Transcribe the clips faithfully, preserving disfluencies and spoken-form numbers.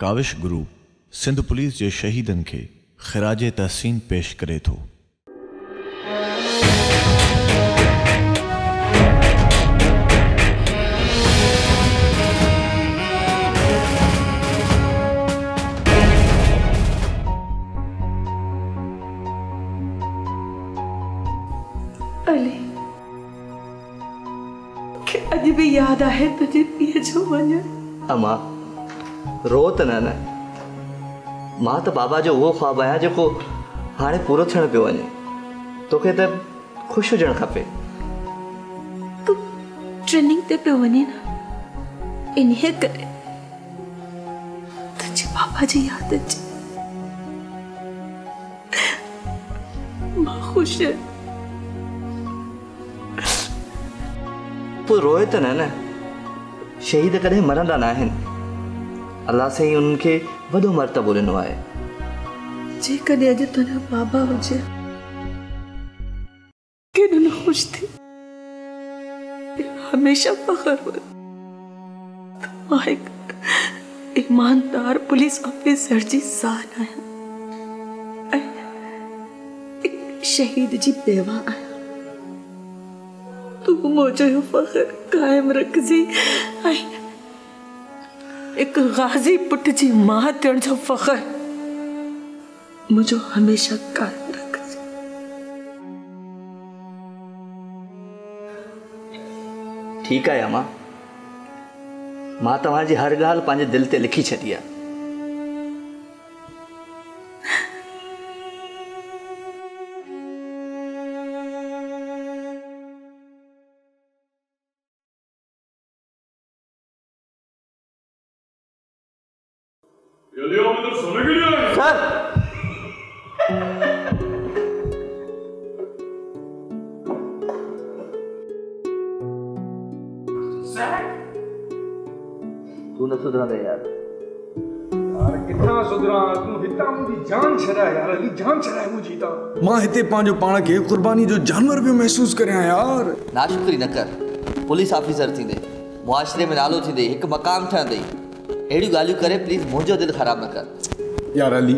Kaavish group Sindh police जे शहीदन के खिराज तहसीन पेश करे तो। अज भी याद है तुझे पीए जो वने अमा रोत न न मां तो बाबा जो वो ख्वाब आया जो हाने पूरो थण पे वने तोके त खुश हुजण खपे तू ट्रेनिंग ते पे वने ना इन्हे करे तुझे बाबा जी याद अचे मां खुश है रोए तो न न शहीद कदें मरंदा ना हैं अल्लाह से ही उनके वॾो मर्तबो ॾिनो आहे जे कॾहिं अॼु तुंहिंजा बाबा हुजे केॾो न ख़ुशि थी हमेशा फ़ख्रु हो मां हिकु ईमानदार पुलिस ऑफिसर जी ज़ाल आहियां ऐं हिकु शहीद जी बेवा आहियां तू मुझे फख्र कायम रखजी एक गाजी पुट जी मां थियण जो फख्र मुझे हमेशा कायम रखजी ठीक है अमा मां तवा जी हर गाल पांजे दिल ते लिखी छड़ी है सर सर तू न सुधरा दे यार यार कितना सुधरा तू हिता मुझी जान छड़ा यार अली जान छड़ा मुझी ता मां हिते पांजो पाण के कुर्बानी जो जानवर भी महसूस करया यार नाशुक्री न कर पुलिस ऑफिसर थी दे मुआशरे में नालो थी दे एक मकाम था दे एड़ी गाली करे प्लीज मुझे दिल खराब न कर यार अली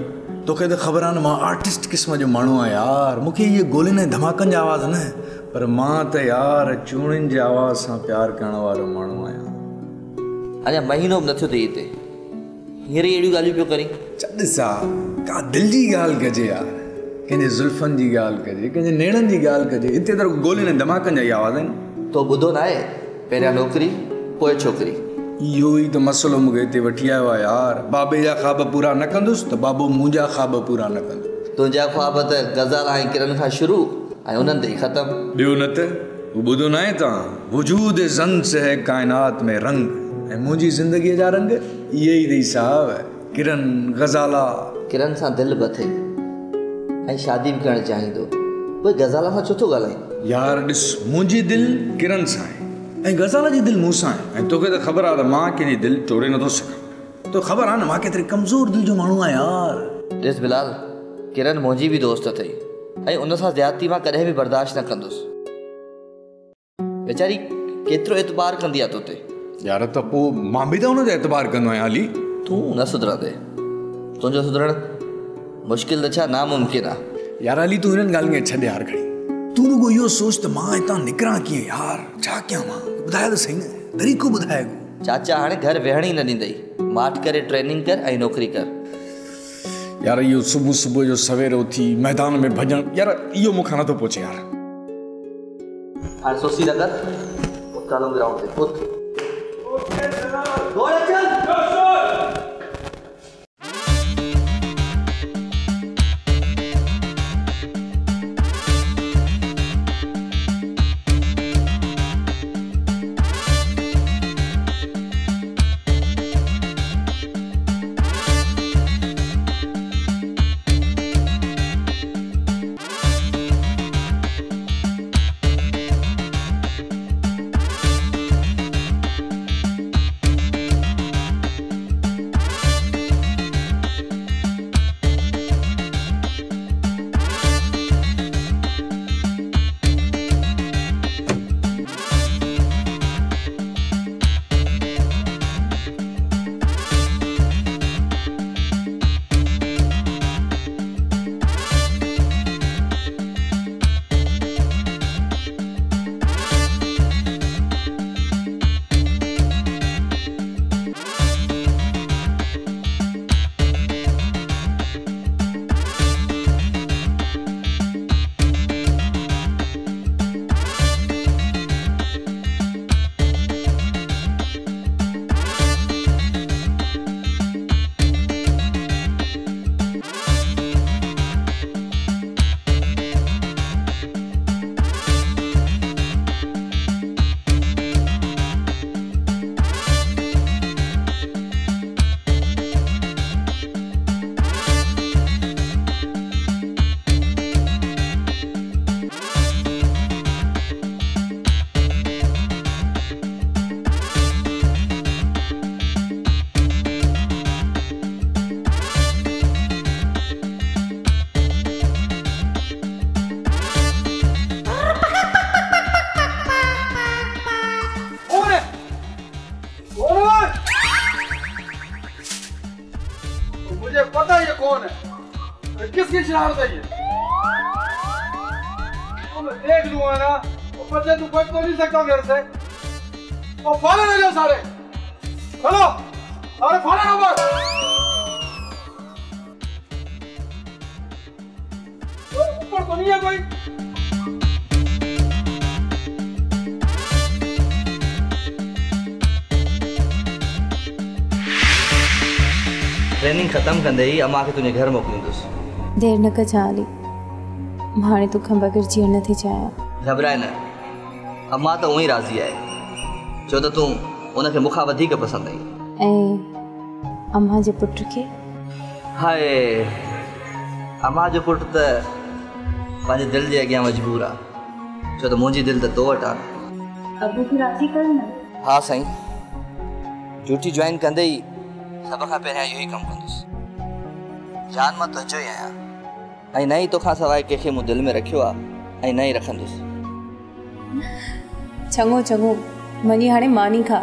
तो कह खबर आन मां आर्टिस्ट किस्म जो मानू आ यार मुखे ये गोले ने धमाकन जा आवाज न पर मां त यार चूणन जा आवाज सा प्यार करण वालो मानू आया अरे महीनो न थियो ते इते हेरी एड़ी गाली पियो करी छड सा का दिल जी गाल गजे यार कने जुल्फन जी गाल गजे कने नेणन जी गाल गजे इते तर गोले ने धमाकन जा आवाज है तो बुधो ना है पहला नौकरी पोए छोकरी यो ही तो मसलो मुगे ते वठिया वा यार बाबे जा ख्वाब पूरा न कंदुस तो बाबू मुजा ख्वाब पूरा न कंदो तो जा ख्वाब त गजल आई किरण खा शुरू आई उनन दे खत्म दियो न त बुदो ना है ता वजूद जन से है कायनात में रंग ए मुजी जिंदगी जा रंग यही दे साहब किरण गजाला किरण सा दिल बथे ए शादी भी करण चाहि दो कोई गजाला सा छतो गलाई यार दिस मुजी दिल किरण सा है ए गजाला जी दिल मूसा है तो के खबर आ मां के दिल चोरे न तो सका तो खबर आ ना मां के तेरे कमजोर दिल जो मानू है यार दिस बिलाल किरण मोजी भी दोस्त थई ए उन सा ज्यादती मां कदे भी बर्दाश्त न कंदुस बेचारी केतरो एतबार कंदी आ तोते यार तो पो मां भी तो उन जो एतबार कंदो है अली तू न सुधरा दे तो जो सुधरण मुश्किल अच्छा नामुमकिन है यार अली तू इन गाल के छड़ यार खड़ी तू रुगो यो सोच त मां इतना निकरा की यार जा क्या मां बुधाया तो सही न तरीको बुधाया चाचा हाने घर वेहणी न दींदई माट करे ट्रेनिंग कर आई नौकरी कर यार यो सुबह सुबह जो सवेर उठी मैदान में भजन यार यो मुखाना तो पोछे यार हां सोसी लगत उतालो ग्राउंड पे उठ ओके सर दौड़ चल पता है ये कौन है, किसकी शरारत है ये, तो मैं देख लूंगा ना। तो बच्चे तू बच तो नहीं सकता घर से, तो फाले ले लो सारे, चलो सारे फाले लो बस। ऊपर तो नहीं है कोई। ट्रेनिंग खत्म कंदे ही अम्मा के तुने घर मोकलिंदुस। देर न कर चाली माने तो खंबा कर जीवन न थी चाया। घबराए न, अम्मा तो वही राजी है जो तो तू उनके मुखावधी के पसंद है। ए अम्मा जे पुत्र के हाय अम्मा जो पुत्र त पाजे दिल जे अगे मजबूरा जो तो मोजी दिल त तो हटा। अबू की राजी कर न। हां सही ड्यूटी ज्वाइन कंदे ही सब का पहरा यही कम कंदुस। जान मत तुझो आया आई नहीं तो खा सवाए के के मु दिल में रखियो आ आई नहीं रखंदुस। चंगो चंगो मनी हाने मानी खा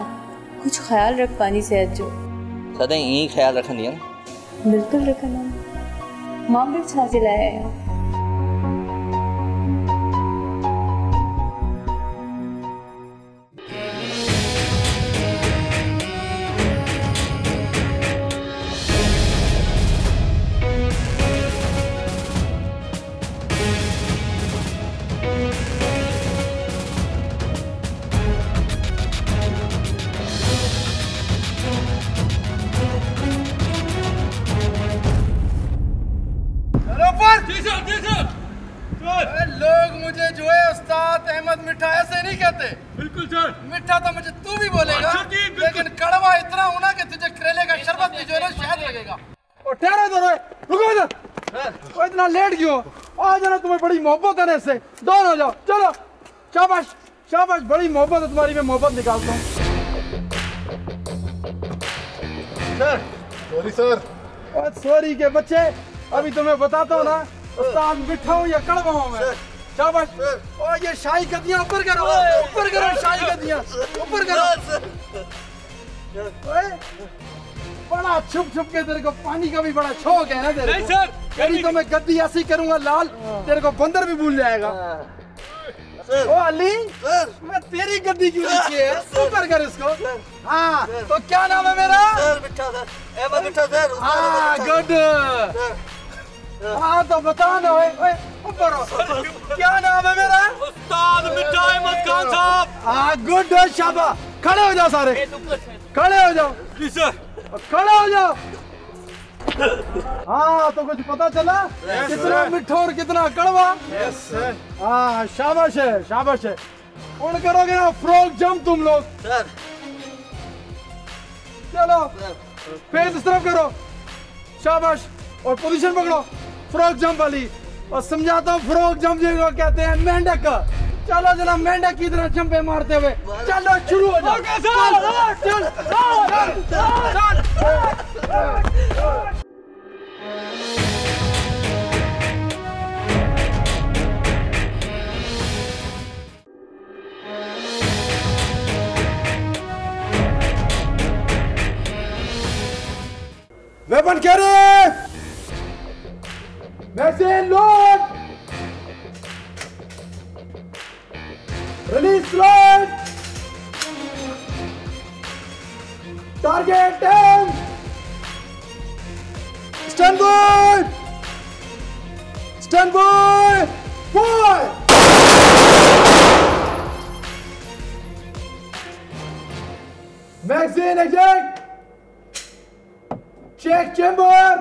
कुछ ख्याल रख पानी से अजो सदा ही ख्याल रखनी है। बिल्कुल रखना मां भी छाजे लाया है। मोहब्बत है इससे दोन हो जाओ। चलो शाबाश शाबाश, बड़ी मोहब्बत है तुम्हारी, मैं मोहब्बत निकालता हूँ। Sir sorry sir. और सॉरी के बच्चे अभी तुम्हें बताता हूँ ना उस्ताद मिठा हूँ या कड़वा हूँ मैं। शाबाश। और ये शाही गद्दियाँ ऊपर करो, ऊपर करो शाही गद्दियाँ ऊपर करो। बड़ा छुप छुप के तेरे को पानी का भी बड़ा शौक है ना तेरे को। नहीं सर, तेरी तो मैं गद्दी ऐसी करूंगा लाल तेरे को बंदर भी भूल जाएगा। ओ अली सर, मैं तेरी गद्दी क्यों नीचे है, ऊपर कर इसको। हाँ तो क्या नाम है मेरा? सर मिठा सर, अहमद मिठा सर। हाँ गुड। हाँ तो बता ना ओए ऊपर क्या नाम है मेरा? उस्ताद मिठा अहमद खान साहब। हाँ गुड शाबाश, खड़े हो जाओ सारे, खड़े हो जाओ जी सर, खड़ा हो जाओ। हाँ तो कुछ पता चला yes, कितना मिठो और कितना कड़वा। yes, हाँ शाबाश है शाबाश है। उन करोगे ना फ्रॉग जंप तुम लोग। चलो फेस इस तरफ करो शाबाश, और पोजीशन पकड़ो फ्रॉग जंप वाली। और समझाता हूँ फ्रॉग जंप जिसको कहते हैं मेंढक का। चलो चलो मेंढक की तरह जंपे मारते हुए चलो शुरू हो जाओ। चल चल चल weapon carry magazine load release slot target ten stand by stand by boy. Magazine exact check chamber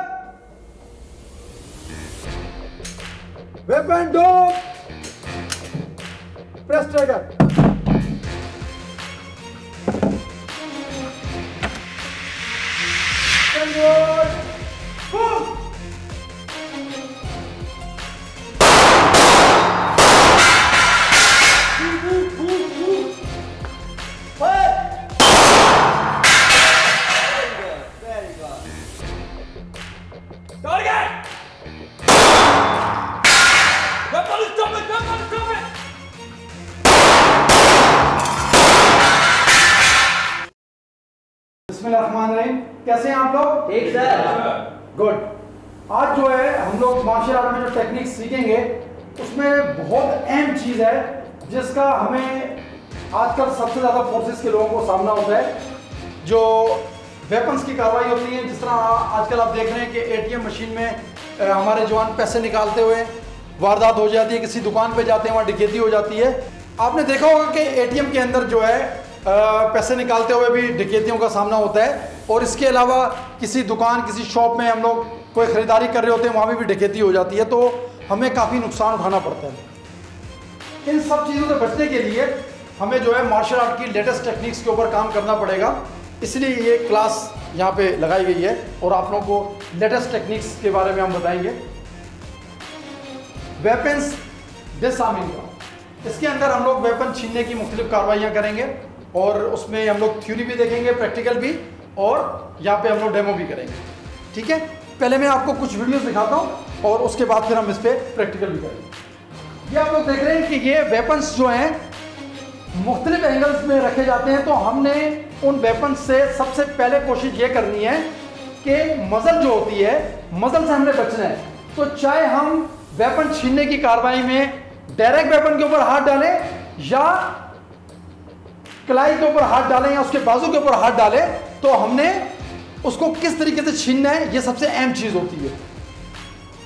weapon dog press trigger. कैसे हैं आप लोग? ठीक सर। गुड। आज जो है हम लोग मार्शल आर्ट में जो टेक्निक सीखेंगे उसमें बहुत अहम चीज़ है जिसका हमें आजकल सबसे ज़्यादा फोर्सेस के लोगों को सामना होता है, जो वेपन्स की कार्रवाई होती है। जिस तरह आजकल आप देख रहे हैं कि एटीएम मशीन में हमारे जवान पैसे निकालते हुए वारदात हो जाती है, किसी दुकान पे जाते हैं वहाँ डकैती हो जाती है। आपने देखा होगा कि एटीएम के अंदर जो है पैसे निकालते हुए भी डकैतियों का सामना होता है, और इसके अलावा किसी दुकान किसी शॉप में हम लोग कोई ख़रीदारी कर रहे होते हैं वहाँ भी डकैती हो जाती है, तो हमें काफ़ी नुकसान उठाना पड़ता है। इन सब चीज़ों से बचने के लिए हमें जो है मार्शल आर्ट की लेटेस्ट टेक्निक्स के ऊपर काम करना पड़ेगा, इसलिए ये क्लास यहाँ पे लगाई गई है और आप लोगों को लेटेस्ट टेक्निक्स के बारे में हम बताएंगे। वेपन्स डिसआर्मिंग का, इसके अंदर हम लोग वेपन छीनने की मुख्तलिफ कार्रवाइयाँ करेंगे और उसमें हम लोग थ्योरी भी देखेंगे, प्रैक्टिकल भी, और यहाँ पर हम लोग डेमो भी करेंगे। ठीक है, पहले मैं आपको कुछ वीडियोज़ दिखाता हूँ और उसके बाद फिर हम इस पर प्रैक्टिकल भी करेंगे। ये आप लोग देख रहे हैं कि ये वेपन्स जो हैं मुख्तलिफ एंगल्स में रखे जाते हैं, तो हमने उन वेपन्स से सबसे पहले कोशिश ये करनी है कि मजल जो होती है मजल से हमने बचना है। तो चाहे हम वेपन छीनने की कार्रवाई में डायरेक्ट वेपन के ऊपर हाथ डालें या कलाई के ऊपर हाथ डालें या उसके बाजू के ऊपर हाथ डालें, तो हमने उसको किस तरीके से छीनना है ये सबसे अहम चीज़ होती है।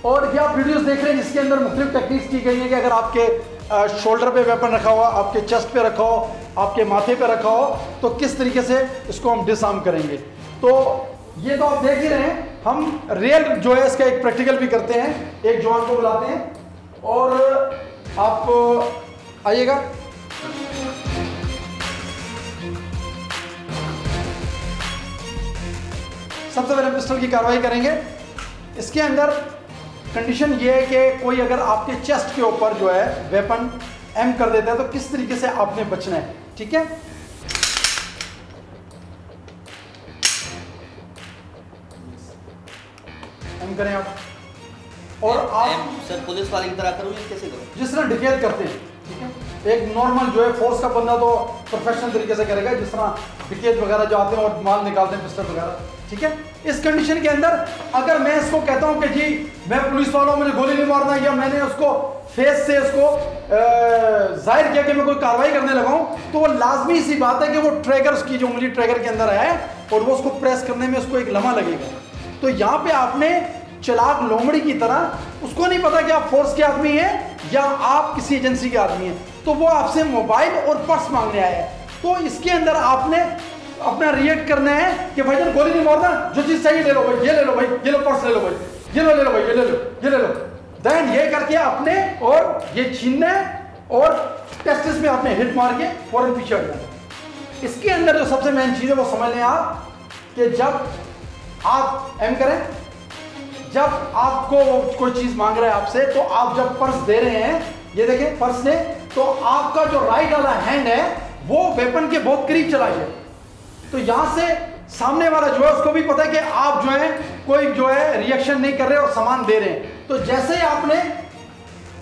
और ये आप वीडियोस देख रहे हैं जिसके अंदर मुख्तलिफ टेक्निक्स की गई हैं कि अगर आपके शोल्डर पे वेपन रखा हुआ, आपके चेस्ट पे रखा हो, आपके माथे पे रखा हो, तो किस तरीके से इसको हम डिसआर्म करेंगे। तो ये तो आप देख ही रहे हैं, हम रियल जो है इसका एक प्रैक्टिकल भी करते हैं, एक जवान को बुलाते हैं और आप आइएगा। सबसे पहले पिस्टल की कार्रवाई करेंगे। इसके अंदर कंडीशन ये है कि कोई अगर आपके चेस्ट के ऊपर जो है वेपन एम कर देता है तो किस तरीके से आपने बचना है। ठीक है, एम करें आप, और आप सर पुलिस वाले की तरह करो ये कैसे करो जिस तरह डकैत करते हैं। ठीक है, एक नॉर्मल जो है फोर्स का बंदा तो प्रोफेशनल तरीके से करेगा, जिस तरह डकैत वगैरह जो आते हैं और माल निकालते हैं पिस्टल वगैरह। ठीक है, इस कंडीशन के अंदर अगर मैं इसको कहता हूं कि जी मैं पुलिस वाला हूं, मैंने गोली नहीं मारना, या मैंने उसको फेस से इसको जाहिर किया कि मैं कोई कार्रवाई करने लगा हूं, तो वो लाजमी सी बात है कि वो ट्रिगर, उसकी जो उंगली ट्रिगर के अंदर है और वो उसको प्रेस करने में उसको एक लम्हा लगेगा। तो यहाँ पे आपने चालाक लोमड़ी की तरह, उसको नहीं पता कि आप फोर्स के आदमी हैं या आप किसी एजेंसी के आदमी हैं, तो वो आपसे मोबाइल और पर्स मांगने आया है, तो इसके अंदर आपने अपना रिएक्ट करना है कि भाई जान गोली नहीं मारना, जो चीज चाहिए ले लो भाई, ये ले लो भाई, ये लो पर्स ले लो भाई, ये लो ले लो भाई, ये ले लो, ये ले लो। देन ये करके आपने और ये छीनना है और टेस्टिस में आपने हिट मार के फौरन पीछे हट जाना। इसके अंदर जो सबसे मेन चीज है वो समझ लें आप कि जब आप एम करें, जब आपको कोई चीज मांग रहा है आपसे, तो आप जब पर्स दे रहे हैं, ये देखें पर्स ने, तो आपका जो राइट वाला हैंड है वो वेपन के बहुत करीब चला गया, तो यहाँ से सामने वाला जो है उसको भी पता है कि आप जो है कोई जो है रिएक्शन नहीं कर रहे और सामान दे रहे हैं। तो जैसे ही आपने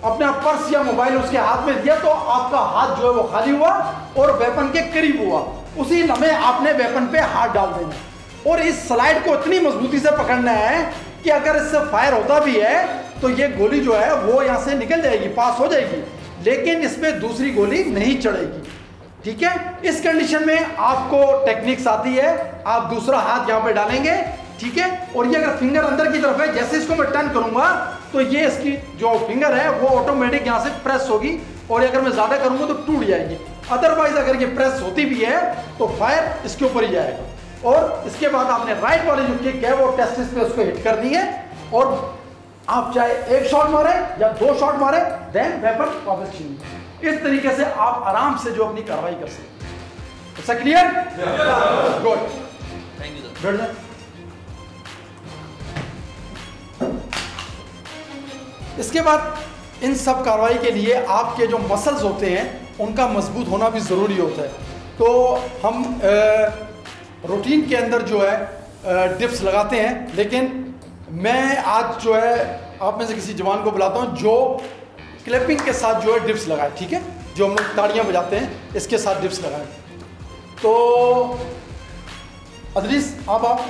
अपना पर्स या मोबाइल उसके हाथ में दिया तो आपका हाथ जो है वो खाली हुआ और वेपन के करीब हुआ, उसी लम्हे आपने वेपन पे हाथ डाल देना और इस स्लाइड को इतनी मजबूती से पकड़ना है कि अगर इससे फायर होता भी है तो ये गोली जो है वो यहाँ से निकल जाएगी, पास हो जाएगी, लेकिन इसमें दूसरी गोली नहीं चढ़ेगी। ठीक है, इस कंडीशन में आपको टेक्निक्स आती है, आप दूसरा हाथ यहां पे डालेंगे। ठीक है, और ये अगर फिंगर अंदर की तरफ है, जैसे इसको मैं टर्न करूंगा तो ये इसकी जो फिंगर है वो ऑटोमेटिक यहां से प्रेस होगी, और अगर मैं ज्यादा करूंगा तो टूट जाएगी, अदरवाइज अगर ये प्रेस होती भी है तो फायर इसके ऊपर ही जाएगा। और इसके बाद आपने राइट वाली जो किक है वो टेस्टिस पे उसको हिट करनी है, और आप चाहे एक शॉट मारे या दो शॉट मारे, देन वेपन वापस छीनिए। इस तरीके से आप आराम से जो अपनी कार्रवाई कर सकते। It's clear? Good, thank you sir. इसके बाद इन सब कार्रवाई के लिए आपके जो मसल्स होते हैं उनका मजबूत होना भी जरूरी होता है। तो हम रूटीन के अंदर जो है डिप्स लगाते हैं, लेकिन मैं आज जो है आप में से किसी जवान को बुलाता हूँ जो क्लैपिंग के साथ जो है डिप्स लगाए। ठीक है, जो हम लोग ताड़ियाँ बजाते हैं इसके साथ डिप्स लगाए। तो अदरीस आप आप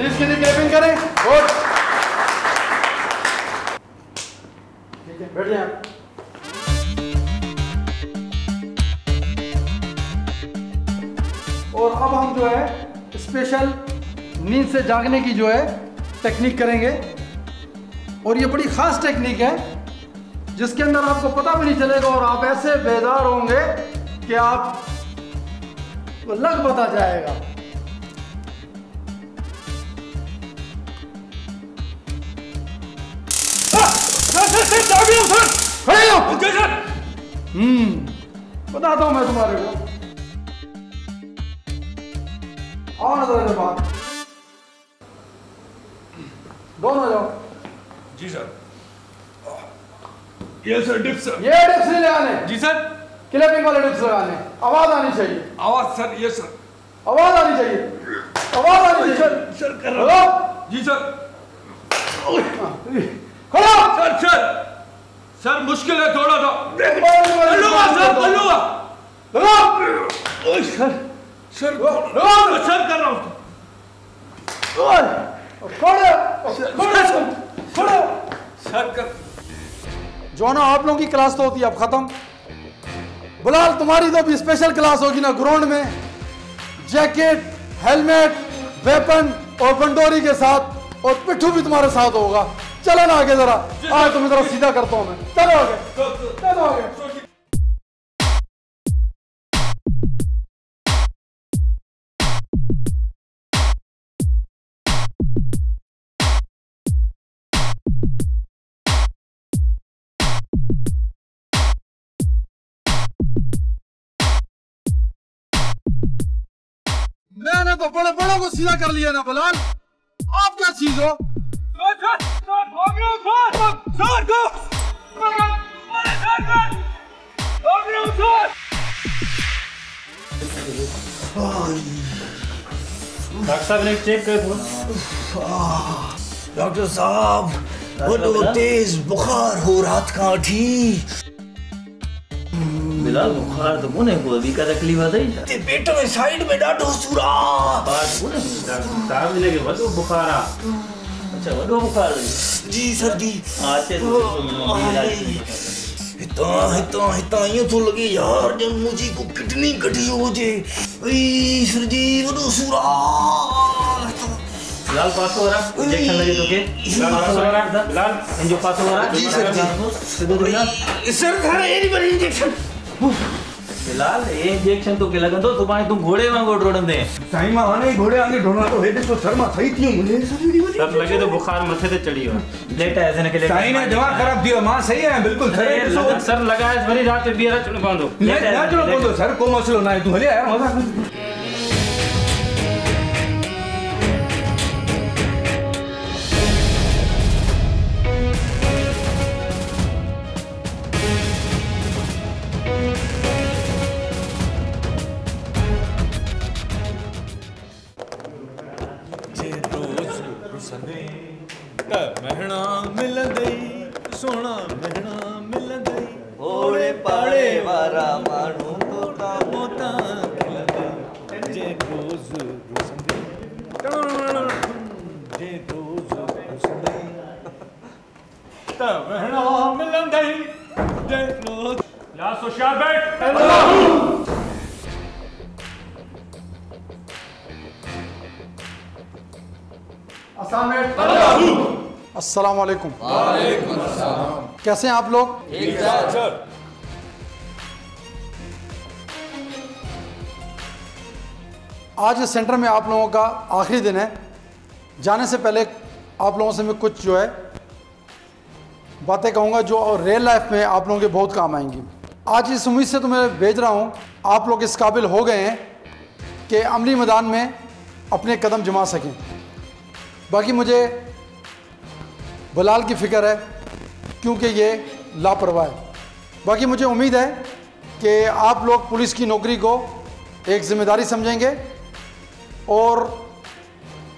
देश के लिए क्लैपिंग करें। वोट ठीक है, बैठ जाएं आप। और अब हम जो है स्पेशल नींद से जागने की जो है टेक्निक करेंगे, और ये बड़ी खास टेक्निक है जिसके अंदर आपको पता भी नहीं चलेगा और आप ऐसे बेदार होंगे कि आप लग पता जाएगा। हम्म बताता हूं मैं तुम्हारे को। दोनों जाओ। जी सर। ये सर डिप्स। ये डिप्स नहीं लगाने। जी सर। क्लैपिंग वाले डिप्स लगाने। आवाज आनी चाहिए। आवाज सर। ये सर। आवाज आनी चाहिए। आवाज आनी चाहिए। सर कर रहा हूँ। जी सर। खड़ा। सर सर सर मुश्किल है थोड़ा सा। लगा सर लगा। लगा। Oh sir. सर सर कर रहा हूँ। जो ना आप लोगों की क्लास तो होती है अब खत्म। बुलाल तुम्हारी तो भी स्पेशल क्लास होगी ना ग्राउंड में, जैकेट, हेलमेट, वेपन और बंडोरी के साथ, और पिट्ठू भी तुम्हारे साथ होगा। चलो ना आगे जरा, आज तुम्हें जरा सीधा करता हूँ मैं। चलो आगे, चलो आगे। मैंने तो बड़े बड़ों को सीधा कर लिया ना बुलाल, आप क्या चीज हो। डॉक्टर साहब ने चेक कर दिया। डॉक्टर साहब बहुत तेज बुखार हो रात का। ठीक बिलाल बुखार तो कोने को अभी का तकलीफ आता ही ते पेट में साइड में डाटो सुरा बात कोने साहब ने के वदो बुखारा। अच्छा वदो बुखार। जी सर जी। आते तो इतना इतना इतना यूं तो लगे यार जब मुझे को किडनी कटी हो जे। ए सर जी वदो सुरा बिलाल पास हो रहा इंजेक्शन लगे तो के बिलाल पास हो रहा बिलाल इंजेक्शन पास हो रहा। जी सर जी। सर घर एरी पर इंजेक्शन बिलाल ये इंजेक्शन तो के लगन तो तुम्हारे तुम घोड़े वांगो ढोड़ंदे टाइम आने घोड़े आगे ढोड़ना तो हे देखो शर्मा सही थियो मुझे सब लगे तो बुखार मथे पे चढ़ी हो लेटा ऐसे न के लेटा टाइम ने दवा खराब दियो मां सही है बिल्कुल सर सर लगाए भरी रात में बियारा चुन बांधो ना चुन बांधो सर को मसलो ना है तू हले यार मजा। अस्सलाम वालेकुम। वालेकुम अस्सलाम। कैसे हैं आप लोग? ठीक है सर। आज इस सेंटर में आप लोगों का आखिरी दिन है। जाने से पहले आप लोगों से मैं कुछ जो है बातें कहूँगा जो रियल लाइफ में आप लोगों के बहुत काम आएंगी। आज इस उम्मीद से तुम्हें भेज रहा हूँ आप लोग इस काबिल हो गए हैं कि अमली मैदान में अपने कदम जमा सकें। बाकी मुझे बुलाल की फ़िक्र है क्योंकि ये लापरवाह है। बाकी मुझे उम्मीद है कि आप लोग पुलिस की नौकरी को एक ज़िम्मेदारी समझेंगे, और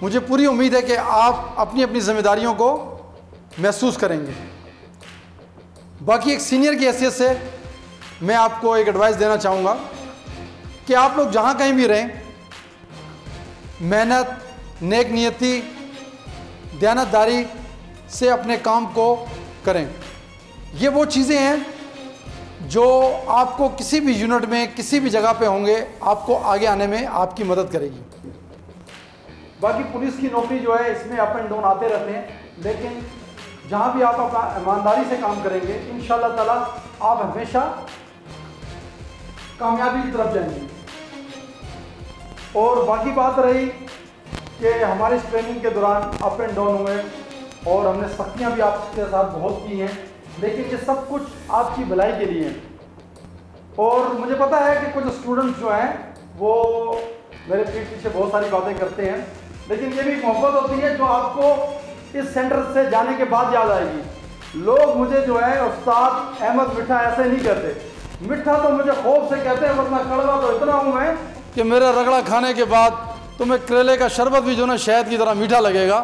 मुझे पूरी उम्मीद है कि आप अपनी अपनी जिम्मेदारियों को महसूस करेंगे। बाकी एक सीनियर की हैसियत से मैं आपको एक एडवाइस देना चाहूँगा कि आप लोग जहाँ कहीं भी रहें मेहनत, नेक नियति दयानतदारी से अपने काम को करें। ये वो चीज़ें हैं जो आपको किसी भी यूनिट में किसी भी जगह पे होंगे, आपको आगे आने में आपकी मदद करेगी। बाकी पुलिस की नौकरी जो है इसमें अप एंड डाउन आते रहते हैं, लेकिन जहाँ भी आप अपना ईमानदारी से काम करेंगे इंशाल्लाह ताला आप हमेशा कामयाबी की तरफ जाएंगे। और बाकी बात रही कि हमारे इस ट्रेनिंग के दौरान अप एंड डाउन हुए और हमने सख्तियाँ भी आपके साथ बहुत की हैं, लेकिन ये सब कुछ आपकी भलाई के लिए है। और मुझे पता है कि कुछ स्टूडेंट्स जो हैं वो मेरे पीठ पीछे बहुत सारी बातें करते हैं, लेकिन ये भी मोहब्बत होती है जो आपको इस सेंटर से जाने के बाद याद आएगी। लोग मुझे जो है उस्ताद अहमद मिठा ऐसे नहीं कहते, मिठा तो मुझे खौफ से कहते हैं, वरना कड़वा तो इतना हूँ मैं कि मेरा रगड़ा खाने के बाद तुम्हें करेले का शरबत भी जो ना शहद की तरह मीठा लगेगा,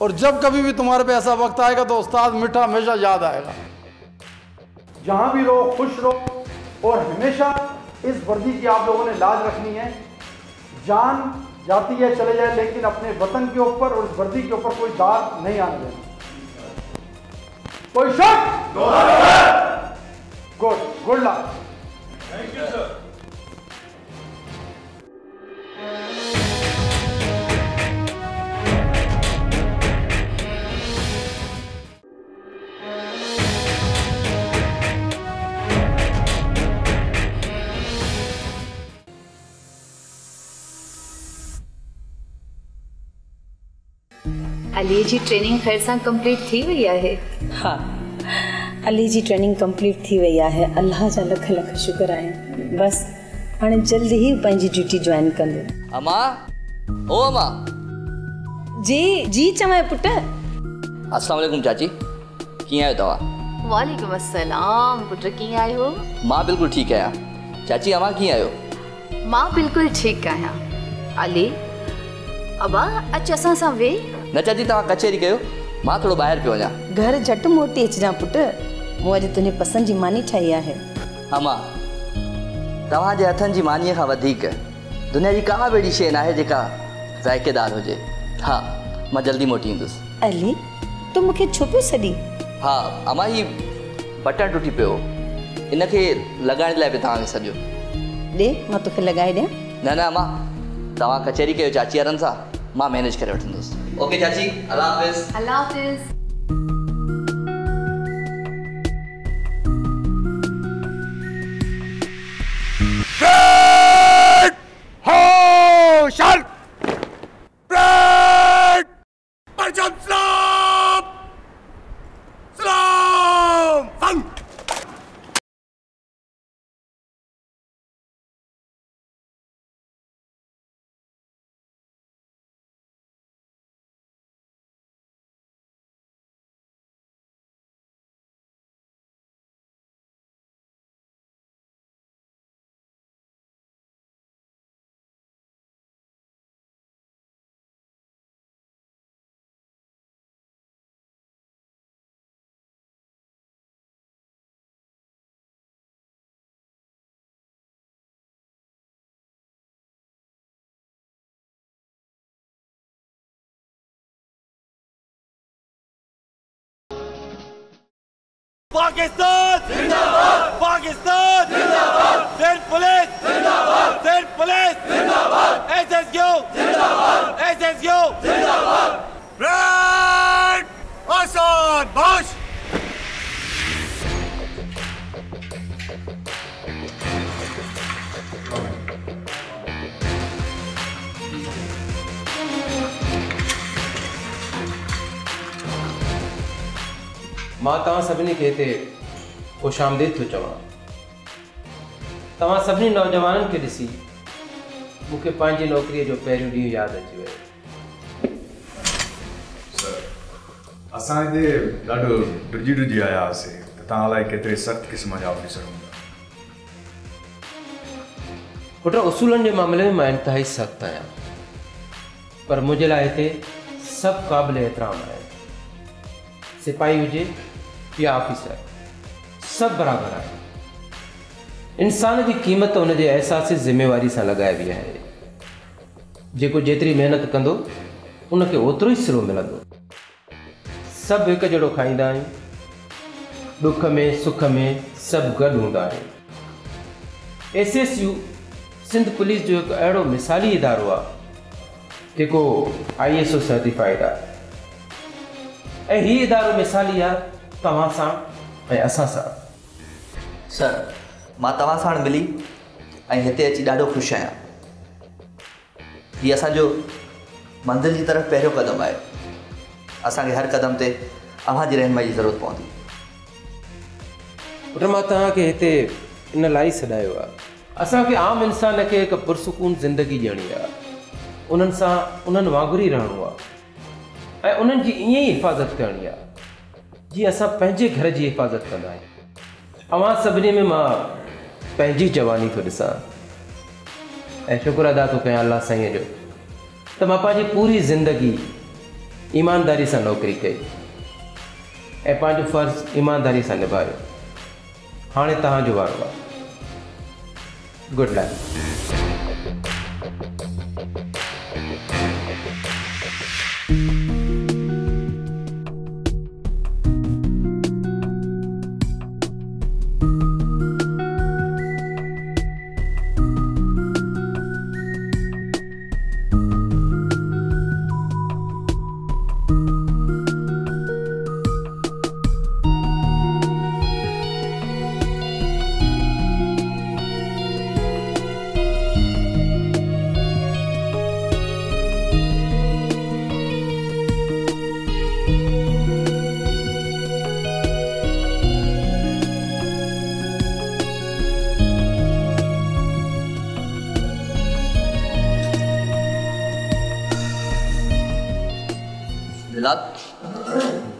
और जब कभी भी तुम्हारे पे ऐसा वक्त आएगा तो उस्ताद मिठा हमेशा याद आएगा। जहाँ भी रहो खुश रहो और हमेशा इस वर्दी की आप लोगों ने लाज रखनी है। जान जाती है चले जाए, लेकिन अपने वतन के ऊपर और इस वर्दी के ऊपर कोई दाग नहीं आने देना। कोई शक? Good good luck. Thank you sir. Ali ji training खैर सां कंप्लीट थी वही है। हाँ अली जी ट्रेनिंग कंप्लीट थी वही है, अल्लाह जा लख लख शुक्र आए। बस हाँ जल्द ही पंजी ड्यूटी ज्वाइन कंदे। अमा ओ अमा जी जी चवे पुट। अस्सलाम वालेकुम चाची, की आयो तवा? वालेकुम अस्सलाम पुट, की आयो? मां बिल्कुल ठीक आया। चाची अमा की आयो? मां बिल्कुल ठीक आया। अली अबा अच असा सा वे न चाची ता कचेरी कयो, मां थोड़ो बाहर पियो जा। घर झट मोटी अचजा पुट, मो अज तुने पसंद जी मानी ठाई आहे। अमा तवा जे हथन जी मानी खा वधिक दुनिया जी का बेड़ी शे ना है जेका जायकेदार हो जे। हां मैं जल्दी मोटी इंदुस। अली तू मके छुपे सडी? हां अमा ही बटन टूटी पियो, इनके लगाने लाए पे ता सजो दे, मैं तोखे लगाए दे। ना ना अमा तवा कचेरी कयो चाची आरन सा, मां मैनेज करे वठंदुस। ओके चाची अल्लाह हाफिज। अल्लाह हाफिज। पाकिस्तान जिंदाबाद, पाकिस्तान जिंदाबाद, सिंध पुलिस जिंदाबाद, सिंध पुलिस जिंदाबाद, एसएसयू जिंदाबाद, एसएसयू जिंदाबाद। ब्रेड आसान बाश। मां तव्हां सभिनी खे हिते ख़ुश आमदीद थो चवां। तव्हां सभिनी नौजवाननि खे ॾिसी मूंखे पंहिंजी नौकरीअ जो पहिरियों ॾींहुं यादि अची वियो। सर असां हिते ॾाढो डुजी डुजी आया हुआसीं त तव्हां लाइ केतिरे सख़्तु क़िस्म जा ऑफिसर हूंदा। पुट उसूलनि जे मामले में मां इंतहाई सख़्तु आहियां, पर मुंहिंजे लाइ हिते सभु क़ाबिल एतिराम आहिनि। सिपाही हुए या ऑफिसर सब बराबर है। इंसान की कीमत उन के एहसास जिम्मेवारी से लगाई हुई है, जेको जेतरी मेहनत कंदो उनके ओतरो ही सिरो मिलंदो। सभु हिकु जहिड़ो खाईंदा आहियूं, दुख में सुख में सभु गॾु हूंदा आहिनि। S S U Sindh police जो हिकु अहिड़ो मिसाली इदारो आहे जेको आई एस ओ सर्टिफाइड आहे, ऐं हीउ इदारो मिसाली आहे तव्हां सां ऐं असां सां। सर, मां तव्हां सां मिली ऐं हिते अची ॾाढो ख़ुशि आहियां। हीउ असांजो मंज़िल जी तरफ़ पहिरियों क़दम आहे। असांखे हर कदम ते अव्हां जी रहनुमाई जी ज़रूरत पवंदी। पुट, मां तव्हांखे हिते इन लाइ सॾायो आहे, असांखे आम इंसान खे हिकु पुरसुकून ज़िंदगी ॾियणी आहे, उन्हनि सां उन्हनि वांगुरु ई रहणो आहे ऐं उन्हनि जी ईअं ई हिफ़ाज़त करणी आहे जीअं असां पंहिंजे घर जी हिफ़ाज़त कंदा आहियूं। अव्हां सभिनी में मां पंहिंजी जवानी थो ॾिसां ऐं शुक्र अदा थो कयां अल्लाह साईंअ जो त मां पंहिंजी पूरी ज़िंदगी ईमानदारी से नौकरी कई ए पांजो फर्ज ईमानदारी से निभायो। हाँ, तव्हांजो वारो आहे। Good luck.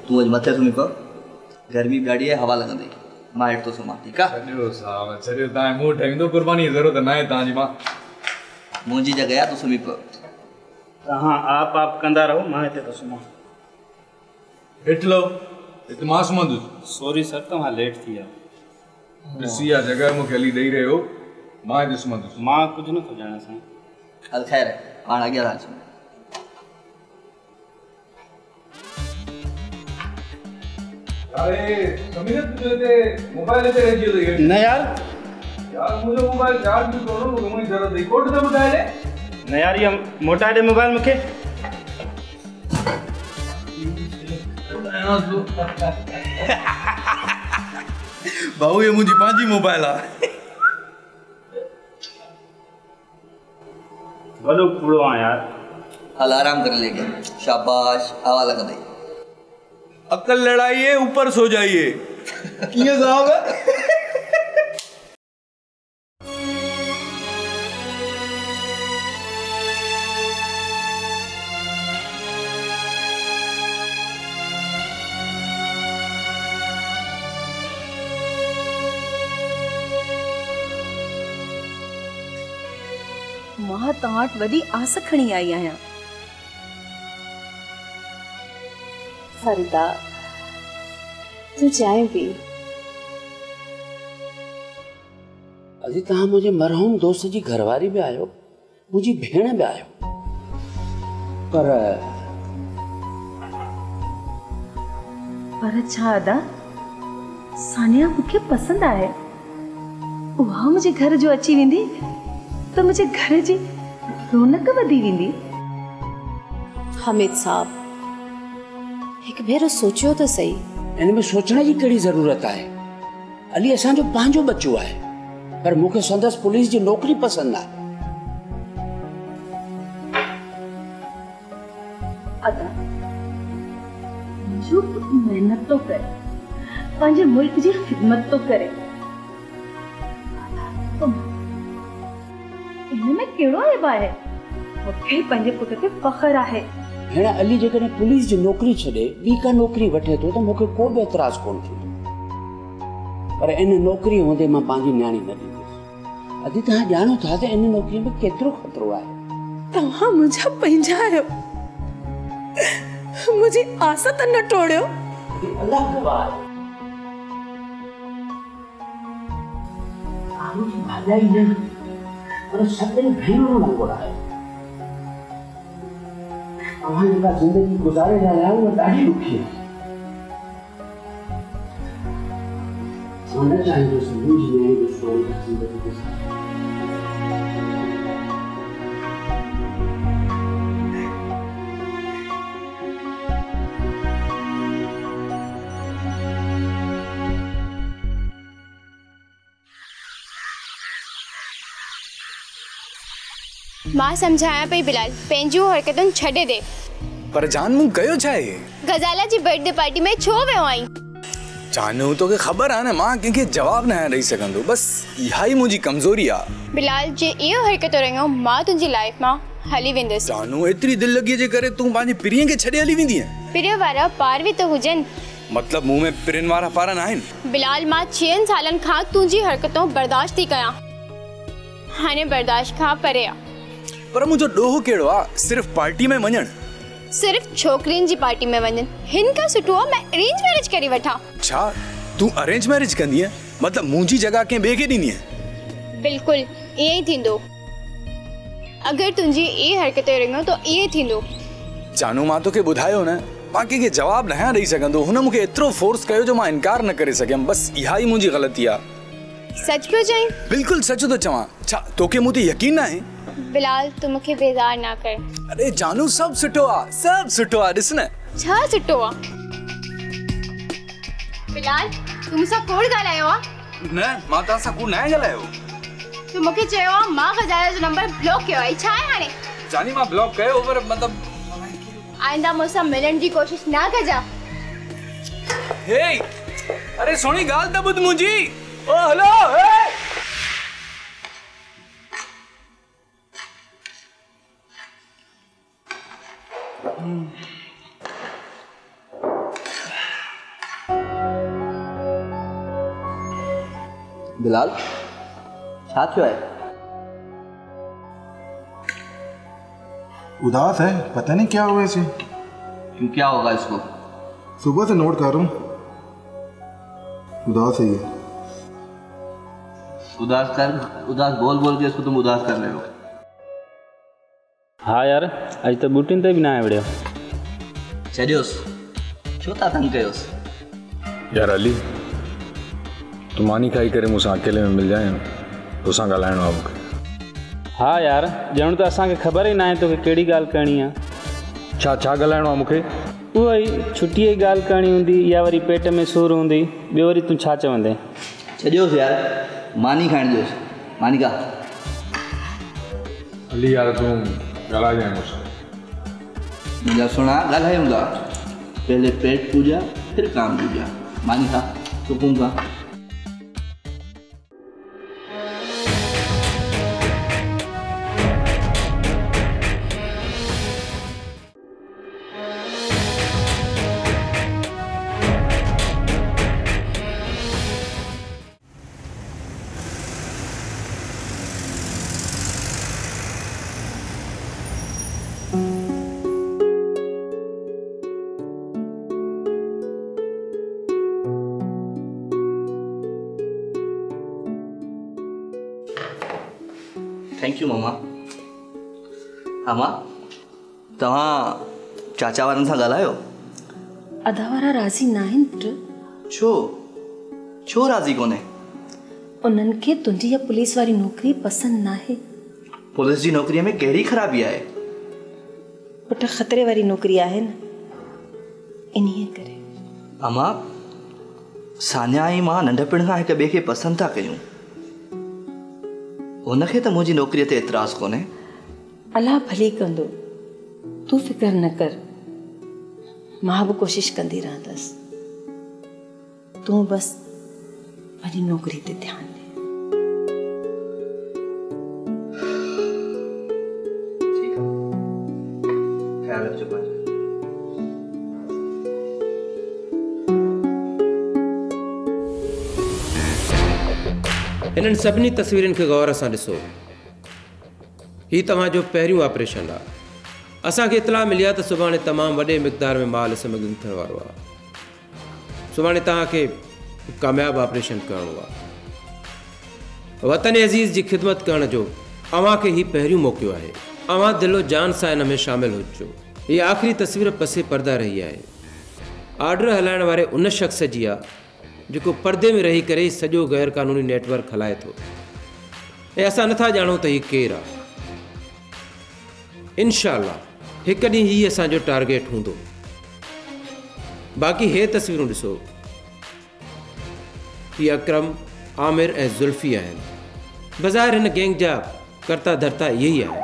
तू अज मथे सुमी को गर्मी ढाड़ी है, हवा लगंदी, मां हेठ तो सुमा। ठीक है सजो साहब, सजो ता मु ठंगदो, कुर्बानी जरूरत ना है ता जी। मां मुजी जगह है, तू सुमी को। हां, आप आप कंदा रहो, मां हेठ तो सुमा। हेठ लो, हेठ मां सुमा दू। सॉरी सर, तमा लेट थिया। दिसिया जगह मु गली देई रहे हो, मां हेठ सुमा दू। मां कुछ न तो जाना सा। अल खैर, आना गया राज। अरे तुझे ते मोबाइल ते रह गयो ना यार। यार मुझे मोबाइल चार्ज भी करो, मुझे कोई जरूरत नहीं। कोट तो मोटा है ना यार, ये मोटा है मोबाइल मुके। भाऊ ये मुझे पांजी मोबाइल आ भलो पुड़ो आ यार। हल आराम कर लेके, शाबाश, हवा लग गई। अक्ल लड़ाइए, ऊपर सो जाइए। किए साहब। मां ताट वडी आस खणी आई आया। फरीदा, तू जाए भी अजी। ता मुझे मरहूम दोस्त जी घरवारी भी आयो, मुझी भेण भी आयो, पर पर अच्छा अदा सानिया मुझे पसंद आए। वहां मुझे घर जो अच्छी विंदी तो मुझे घर जी रौनक वधी विंदी। हमिद साहब, एक भेरो सोचो तो सही। इन में सोचने की कड़ी जरूरत है। अली असा जो पांजो बच्चो है, पर मुखे संदस पुलिस की नौकरी पसंद है। अदा जो मेहनत तो करे, पांजे मुल्क की खिदमत तो करे, तो इनमें केड़ो एबा है। मुखे पांजे पुत्र पे फखर है। हेड़ा अली जे कने पुलिस जी नौकरी छड़े बी का नौकरी वठे तो तो मोके को भी एतराज कोन थी, पर इन नौकरी होंदे मां पांजी न्याणी न दी। अदी ता जानो था इन नौकरी में केतरो खतरो है। तहा मुझा पंजायो, मुझे आशा त न टोड़यो। अल्लाह की बात आनु की भलाई न, पर सपने भेरो न गोरा है। जिंदगी गुजारे जा रहा हूँ, मैं ढी दुखी है। Sonunda ayrılsın, dünyaya göçü olacaksın da bu kısım. माँ समझाया पई बिलाल पेंजू हरकतन छड़े दे पर जान मु गयो जाए गजाला जी बर्थडे पार्टी में छो वे आई जानू तो के खबर आ ना माँ के, के जवाब ना रही सकंदो बस यही मुजी कमजोरी आ बिलाल जे यो हरकत रंगो माँ तुजी लाइफ माँ हली विंदस जानू इतनी दिल लगी जे करे तू पानी प्रिय के छड़े हली विंदी है प्रिय वाला पार भी तो हुजन मतलब मुंह में प्रिन वाला पारा ना है बिलाल माँ छह सालन खा तुजी हरकतों बर्दाश्त ही कया हाने बर्दाश्त खा परे पर मुझे डोहो केड़ो आ सिर्फ पार्टी में वञण सिर्फ छोकरीन जी पार्टी में वञण हिनका सुटुओ मैं अरेंज मैरिज करी वठा अच्छा तू अरेंज मैरिज कंदी है मतलब मुजी जगह के बेके दीनी है बिल्कुल यही थिंदो अगर तुंजी ए हरकत रंगो तो ये थिंदो जानू मां तो के बुधायो न बाकी के जवाब नया रही सकंदो हुन मुके इतरो फोर्स कयो जो मां इनकार न करे सके बस यही मुजी गलती आ सच पे जाई बिल्कुल सच तो चवा अच्छा तोके मुते यकीन ना है बिलाल तुम मुखे बेजार ना कर अरे जानू सब सुटो आ सब सुटो आ दिसने छा सुटो आ बिलाल तुम सा कोड गलायो आ न माता सा को ना गलायो तुम मुखे चयो मां गजाया जो नंबर ब्लॉक कयो आई छा हाने जानी मां ब्लॉक कयो पर मतलब आइंदा मोसा मिलन जी कोशिश ना कजा हे अरे सोनी गाल त बुद मुजी ओ हेलो हे बिलाल छाछो है उदास है पता नहीं क्या हुआ इसे क्यों क्या होगा इसको सुबह से नोट कर रहा हूँ उदास है ये उदास कर उदास बोल बोल के इसको तुम उदास कर ले हो हाँ यार आज तो बूटीन ते भी ना आए छड़ियोस छोटा तंग कयोस यार अली तुम आनी खाई करे मुसा अकेले में मिल जाए तोसा गालायण आप हाँ यार जण तो असा के खबर ही ना है तो के केड़ी गाल करनी है छा छा गालायण मुखे ओई छुट्टी की गाल करनी हुंदी या वरी पेट में सूर हुंदी बे वरी तू छा चवंदे छड़ियोस यार मानी खाण जोस मानी का अली यार तुम गला जाए मुझसे मुझे सुना गला है मुझा पहले पेट पूजा फिर काम पूजा मानी था तो कहूँगा थैंक यू मम्मा हाँ मां तव्हां चाचा वारनि सां ॻाल्हायो अधा वारा राज़ी न आहिनि पुटु छो छो राज़ी कोन्हे उन्हनि खे तुंहिंजी इहा पुलिस वारी नौकरी पसंदि न आहे पुलिस जी नौकरीअ में कहिड़ी ख़राबी आहे पुटु ख़तरे वारी नौकरी आहे न इन्हीअ करे अमा सान्या ऐं मां नंढपिण खां हिक ॿिए खे पसंदि था कयूं उनके तो मुझी नौकरी ते एतराज को ने अल्लाह भली कंदो तू फिक्र न कर मां भी कोशिश कंदी रहंदस तू बस मेरी नौकरी ते ध्यान दे ठीक है ख्याल रखजो पंहिंजो इन सभी तस्वीरें के गौर से ऐसो हि तव्हांजो पहिरियों ऑपरेशन आ असा के इतला मिली तो सुभाणे तमाम वडे मिकदार में माल स्मगलिंग थियण वारो आ सुभाणे तव्हांखे कामयाब ऑपरेशन करणो आ वतन अजीज की खिदमत करण जो अवां के ही पहिरियों मौको है अवां दिलो जान सा इन में शामिल हुजो ये आखिरी तस्वीर पसे पर्दा रही है आर्डर हलाइण वारे उन शख्स की आ जेको पर्दे में रही करे सॼो गैरकानूनी नेटवर्क हलाए थो ऐं असां नथा ॼाणूं त हीउ केरु आहे। इंशाअल्लाह हिकु ॾींहुं हीउ असांजो टारगेट हूंदो। बाक़ी हे तस्वीरूं ॾिसो, हीअ अकरम, आमिर ऐं ज़ुल्फी आहिनि। बाज़ार हिन गैंग जा करता धरता इहे ई आहिनि।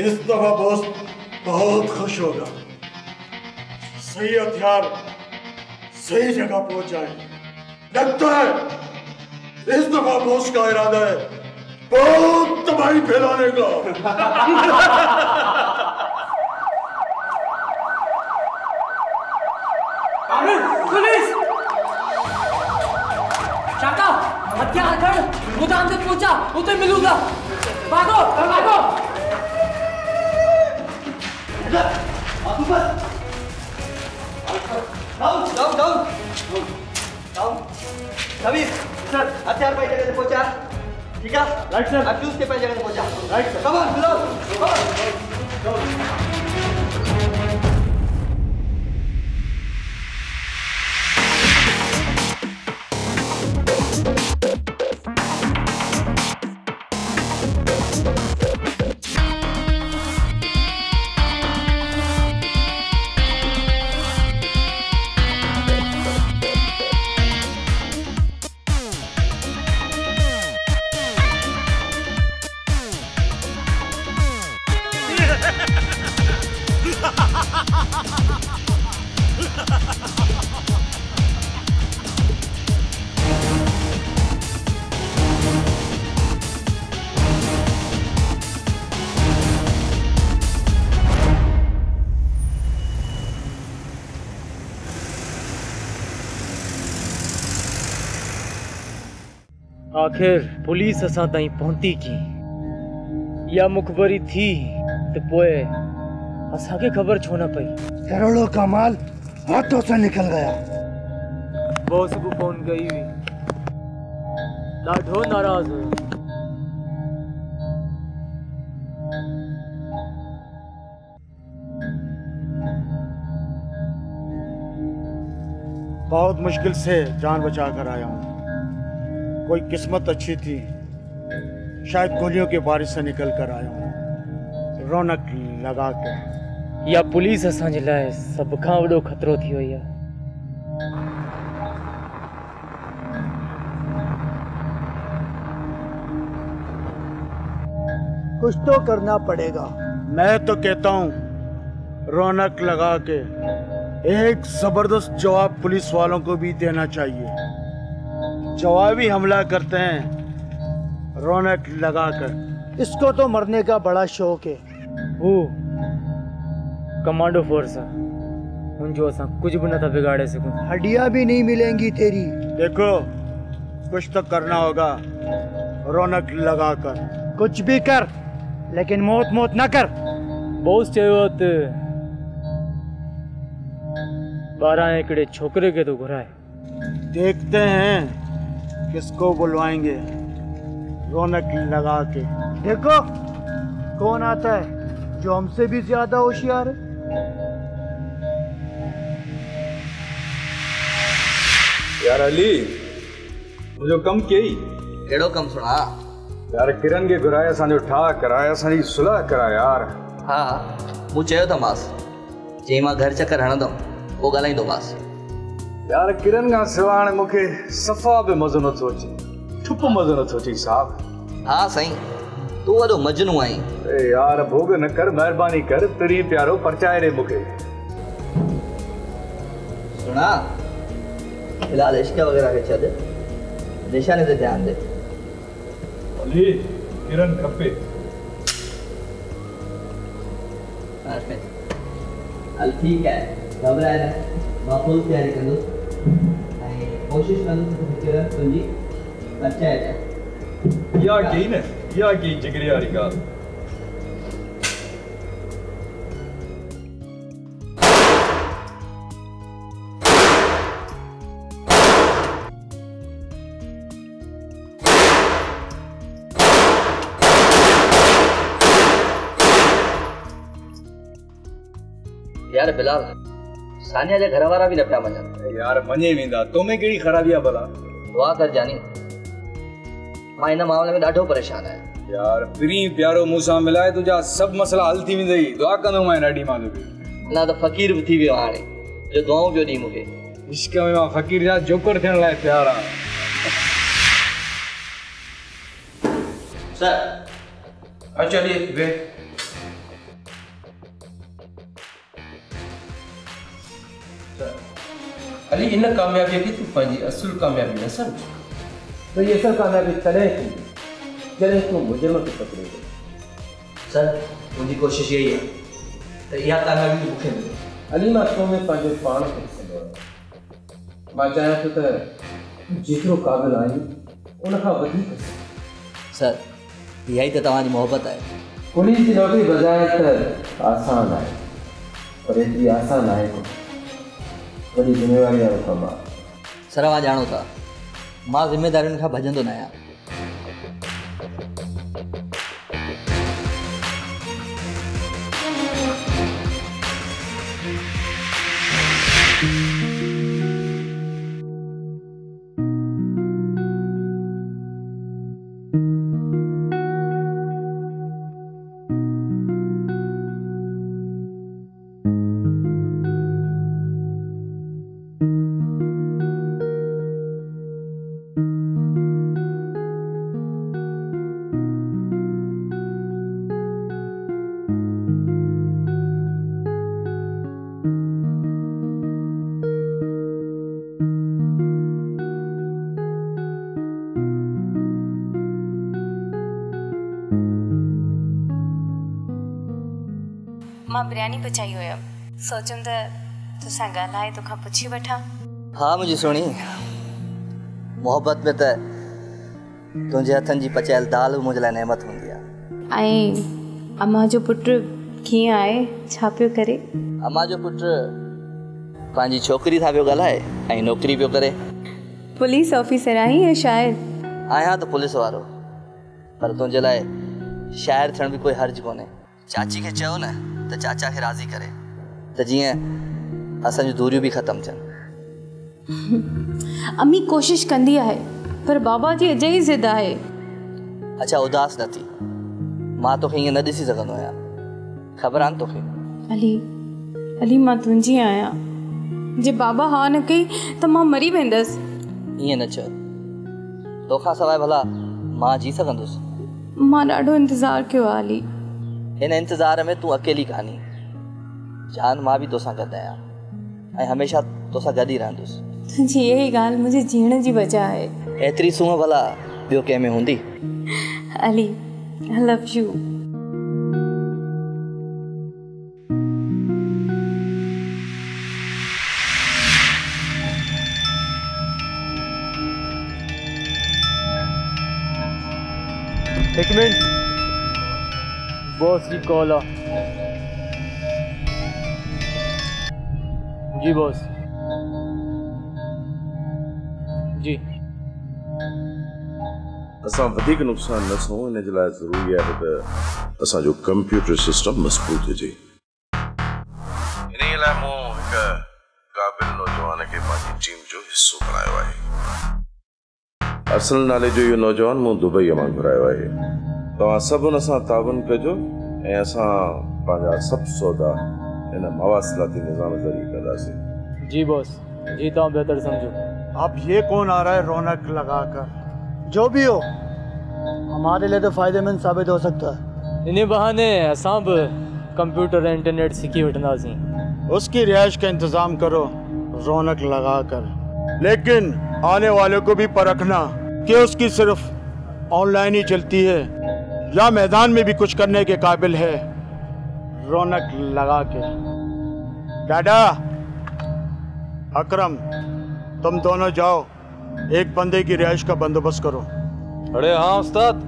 इस दफा बॉस बहुत खुश होगा, सही हथियार सही जगह पहुंचाए। लगता है इस दफा बॉस का इरादा है बहुत तबाही फैलाने का। गोदाम तक पहुंचा, उसे मिलूंगा। भागो भागो। Down down down down. कभी सर हथियार पाई जगह से पहुंचा, ठीक है? Right sir. अक्यूज के पाई जगह से पहुंचा, right sir. Come on down. आखिर पुलिस असां ताईं पहुती की या मुखबरी थी तो पोए असा के खबर छो न पई। करोड़ों का माल हाथों से निकल गया। बॉस को फोन गई हुई, डाढो नाराज हुई। बहुत मुश्किल से जान बचा कर आया हूँ। कोई किस्मत अच्छी थी, शायद गोलियों के बारिश से निकल कर आया हूँ रौनक लगा के। या पुलिस असांजे लाइ सब खां वॾो खतरो थी वई आहे। कुछ तो करना पड़ेगा। मैं तो कहता हूँ रौनक लगा के एक जबरदस्त जवाब पुलिस वालों को भी देना चाहिए। जवाबी हमला करते हैं रौनक लगाकर। इसको तो मरने का बड़ा शौक है। वो कमांडो फोर्स है, उनजो असा कुछ भी न था बिगाड़े सकूं। हड्डियां भी नहीं मिलेंगी तेरी। देखो कुछ तो करना होगा रौनक लगाकर। कुछ भी कर लेकिन मौत मौत ना कर। बॉस चयोत बारह एकड़े छोकरे के तो घुराए। देखते हैं किसको बुलवाएंगे रौनक लगा के। देखो कौन आता है जो हमसे भी ज्यादा होशियार है। यार अली मुझे कम कई एड़ो कम सुना यार। किरण के घुराया सानो ठा कराया सानी सुलह करा यार। हाँ मु चयो त मास जे मां घर चक्कर हणदम वो गलाई दो मास। यार किरण का सिवाण मुखे सफा भी मजो न थो अचे, ठुप मजो न थो अचे साहब। हाँ साईं तू वॾो मजनू आई। ए यार भोग न कर, मेहरबानी कर, तेरी प्यारो परचाए रे मुखे। सुना, फिलहाल इश्का वगैरह के चले निशाने से ध्यान दे। किरण खप्पे अल ठीक है, घबराए ना, माफूल तैयारी कर दो, कोशिश कर दो किरण तुझी अच्छा है। या की ना या की जिगरी यारी का यार बिलाल सानिया जे घरवारा भी लपटा मन यार मने वेंदा तोमे केड़ी खराबी है भला दुआ कर जानी मैं इन मामले में डाढो परेशान है यार प्री प्यारो मूसा मिलाए तुजा सब मसला हल थी वेंदई दुआ कनो मैं नाडी मांगो ना तो फकीर भी थी वे हाणे जो दुआओं पियो दी मुके इश्क में मां फकीर जा जोकर थियण लाए तैयार हां। सर आ चलिए वे अली इन कामयाबी की तू पंजी असल कामयाबी न समझ तो ये सब कामयाबी तले की जले तू मुजरम को पकड़े। सर मुझी कोशिश यही है तो या कामयाबी भूखे मिले अली मां तो में पंजे पाण कर सको मां चाहे तो तर जितरो काबिल आई उनका वधी कर। सर यही तो तुम्हारी मोहब्बत है पुलिस की नौकरी बजाय तर आसान है पर इतनी आसान है को बड़ी जिम्मेवारी आयो कमा सर आ जानो था मां जिम्मेदारियों का भजन तो नया बिरयानी बचाई हुई सोचम तो तुसा गालाए तो खा पूछी बैठा। हाँ मुझे सुनी मोहब्बत में तो तुझे हथन जी पचायल दाल मुझे ला नेमत हुंदी है। आई अम्मा जो पुत्र की आए छापियो करे अम्मा जो पुत्र पांजी छोकरी था पियो गालाए आई नौकरी पियो करे पुलिस ऑफिसर आई है शायद आई। हाँ तो पुलिस वालों पर तुझे लाए शायर थन भी कोई हर्ज कोने चाची के चो ना तो चाचा के राजी करे तो जी असन जो दूरियों भी खत्म छन। अम्मी कोशिश कंदी है पर बाबा जी अजय ही जिद है। अच्छा उदास न थी मां तो ये न दिसी सकनो या खबर आन तो के अली अली मां तुंजी आया जे बाबा हां न कई तो मां मरी वेंदस ये न छ तोखा सवाय भला मां जी सकंदस मां डाढो इंतजार क्यों आली इन इंतजार में तू अकेली कहानी जान माँ भी तोसा गद आया हमेशा तोसा गद ही रहंदुस जी यही गाल मुझे जीण जी वजह है एतरी सुम भला बियो के में हुंदी। Ali I love you. एक मिनट बॉस जी कॉल आ जी बॉस जी असा अधिक नुकसान न सो इन जला जरूरी है त असा जो कंप्यूटर सिस्टम मजबूत है जी इन इला मो एक काबिल नौजवान के पाजी टीम जो हिस्सो बनायो है असल नाले जो यो नौजवान मो दुबई मां घुरायो है तो सब उन सा तावन कजो ए असा पाजा सब सौदा इन मवासलाती निजाम जरी कदा से जी बॉस जी तो बेहतर समझो। अब ये कौन आ रहा है रौनक लगाकर जो भी हो हमारे लिए तो फायदेमंद साबित हो सकता है इन्हीं बहाने सब कंप्यूटर इंटरनेट सीखी उठना सी उसकी रिहाइश का इंतजाम करो रौनक लगाकर, लेकिन आने वाले को भी परखना कि उसकी सिर्फ ऑनलाइन ही चलती है या मैदान में भी कुछ करने के काबिल है। रौनक लगा के डाडा, अकरम, तुम दोनों जाओ, एक बंदे की रिहाइश का बंदोबस्त करो। अरे हाँ उस्ताद,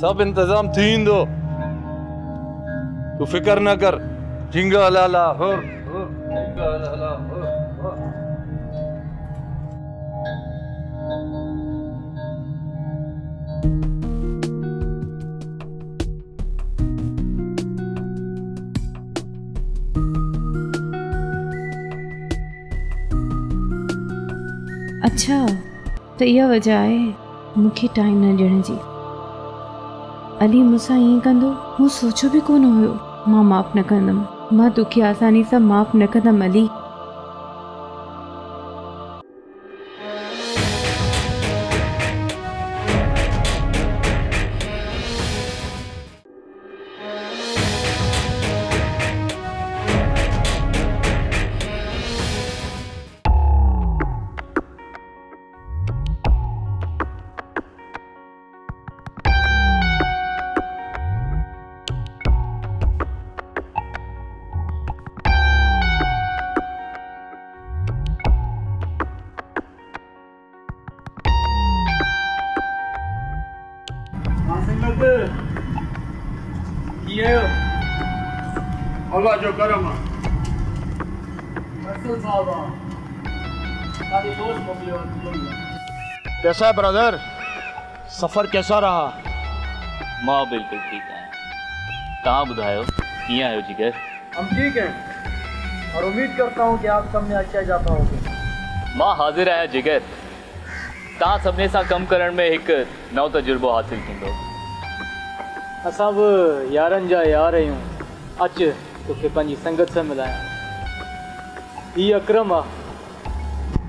सब इंतजाम थीन दो, तू फिक्र ना कर। झिंगा लाला हो, हो, झिंगा लाला हो। अच्छा तो यह वजह है मुखे टाइम न ॾियण जी। अली मूंसां ईअं कंदो, मूं सोचो बि कोन हुयो। मां माफ़ न कंदमि, मां तोखे आसानी सां माफ़ न कंदमि अली। जो करम कैसा है ब्रदर? सफर कैसा रहा? मां बिल्कुल ठीक है। कहाँ बुधायो किया आयो जिगर? हम ठीक हैं और उम्मीद करता हूँ कि आप सबने अच्छा जाता होगे। मां हाजिर आया जिगर, तव्हां सबने सां कम करण में एक नओ तजुर्बो हासिल थींदो। असां बि यारनि जा यार आहियूं। अच तोखे पंहिंजी संगत सां मिलायां। ही अकरम आहे,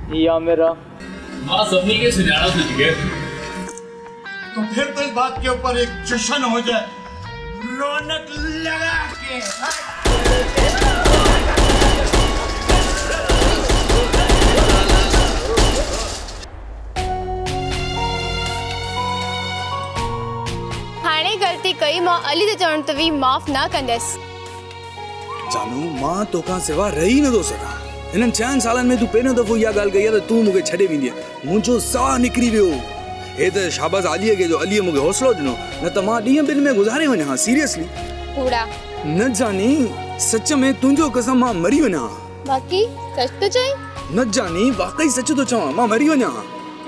ही आमिर आहे। मां सभी के सुझाव से जिगर। तो फिर तो इस बात के ऊपर एक जश्न हो जाए, रौनक लगा के। हाणे गलती कई मां, अली जे चवण ते बि माफ़ न कंदसि। जानू मां तो का सेवा रही न दो सका। इन चार सालन में तू पेनो दफो या गाल गई तो तू मुके छड़े बिंदी मुजो सा निकरी वियो। ए तो शाबाश अली के जो अली मुके हौसलो दिनो, न त मां डी बिन में गुजारे वने। हां सीरियसली पूरा न जानी, सच में तुंजो कसम मां मरी वना। बाकी सच तो चाहे न जानी, वाकई सच तो चाहा मां मरी वना।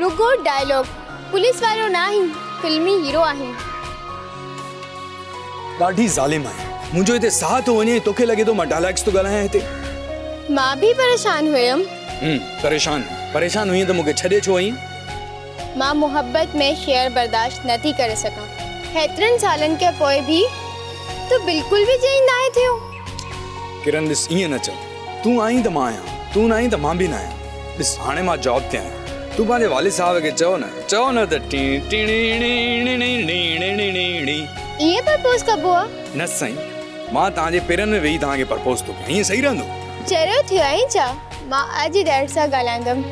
रुगो डायलॉग पुलिस वालों नाही, फिल्मी हीरो आहे। दाढ़ी जालिम है मुझे इते साथ होने तोखे लगे तो मैं डायलॉग्स तो गलाया इते। मां भी परेशान हुयम। हम परेशान परेशान हुई तो मुके छड़े छो आई। मां मोहब्बत में शेयर बर्दाश्त नथी करे सका। हेतरन सालन के पोए भी तो बिल्कुल भी जई ना आए थियो। किरण दिस ई न चल, तू आई त मां आया, तू नहीं त मां भी ना आया। दिस हाने मां जॉब ते आया, तू मारे वाले साहब के चओ ना चओ ना त टी टी नी नी नी नी। ये प्रपोज कब हुआ? न सही मां ताजे पेरन में वही तागे प्रपोज तो कहीं सही रहंदो। चलो थियो आई चा, मां आज ही डैड सा गालांगम।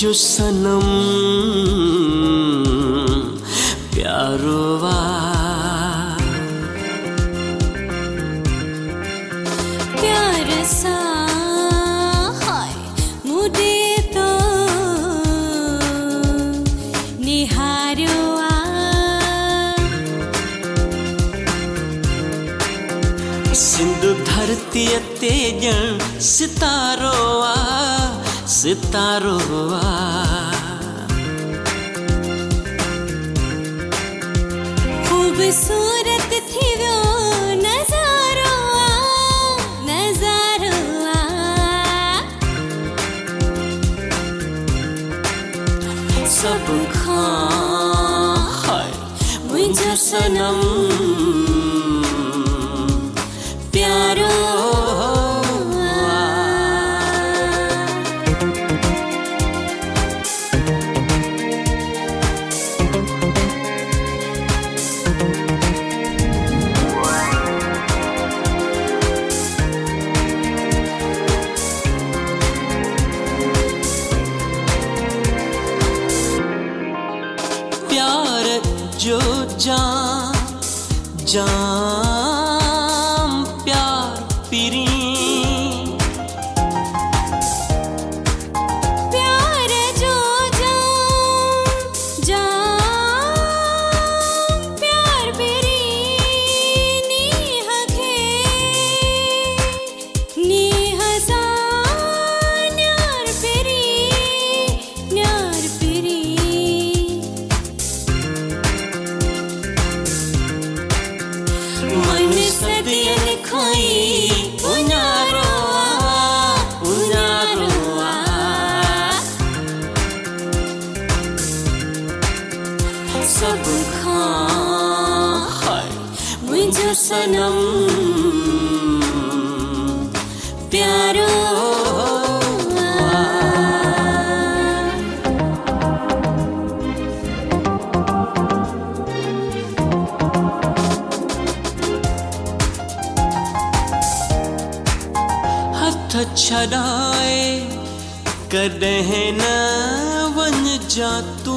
जो सनम प्यारो वा प्यार सा मुझे तो निहारो आ सितारों आ सितारों आ। खूबसूरत थी वो नजारों आ नजारों आ। सब खाए मुझे सनम प्यारो। जो जाम जाम प्यार पीरी प्यार जो जाम जाम प्यार पीरी नीह खे नीह सा न्यार पीरी न्यार पीरी। सब खाए मुझे सनम प्यारो। हथ छड़ाए कदे न वन जातू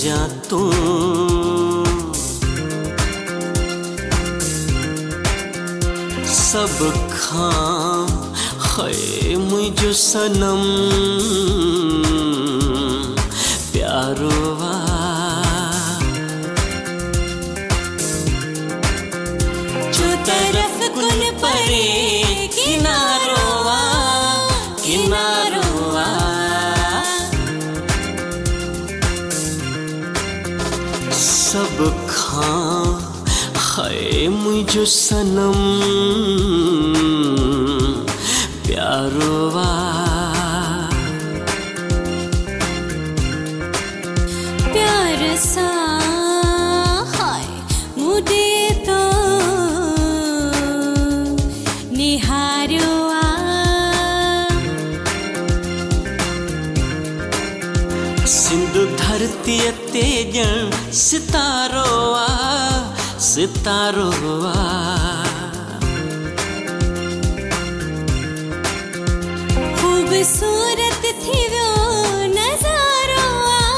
जा तू सब खा है मुझे सनम प्यारोवा। जो तरफ कुल परे किनारोवा किनारोवा। सब खा है मुझे सनम प्यारोवा। प्यार सा हाय मुझे तो निहारो आ। सिंध धरती तेजन सितारों आ सितारों आ। खूबसूरत थी वो नजारों आ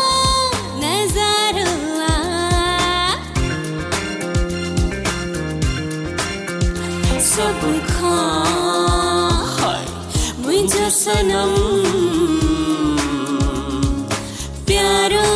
नजारों आ। सब खाए मुझे सनम प्यारो।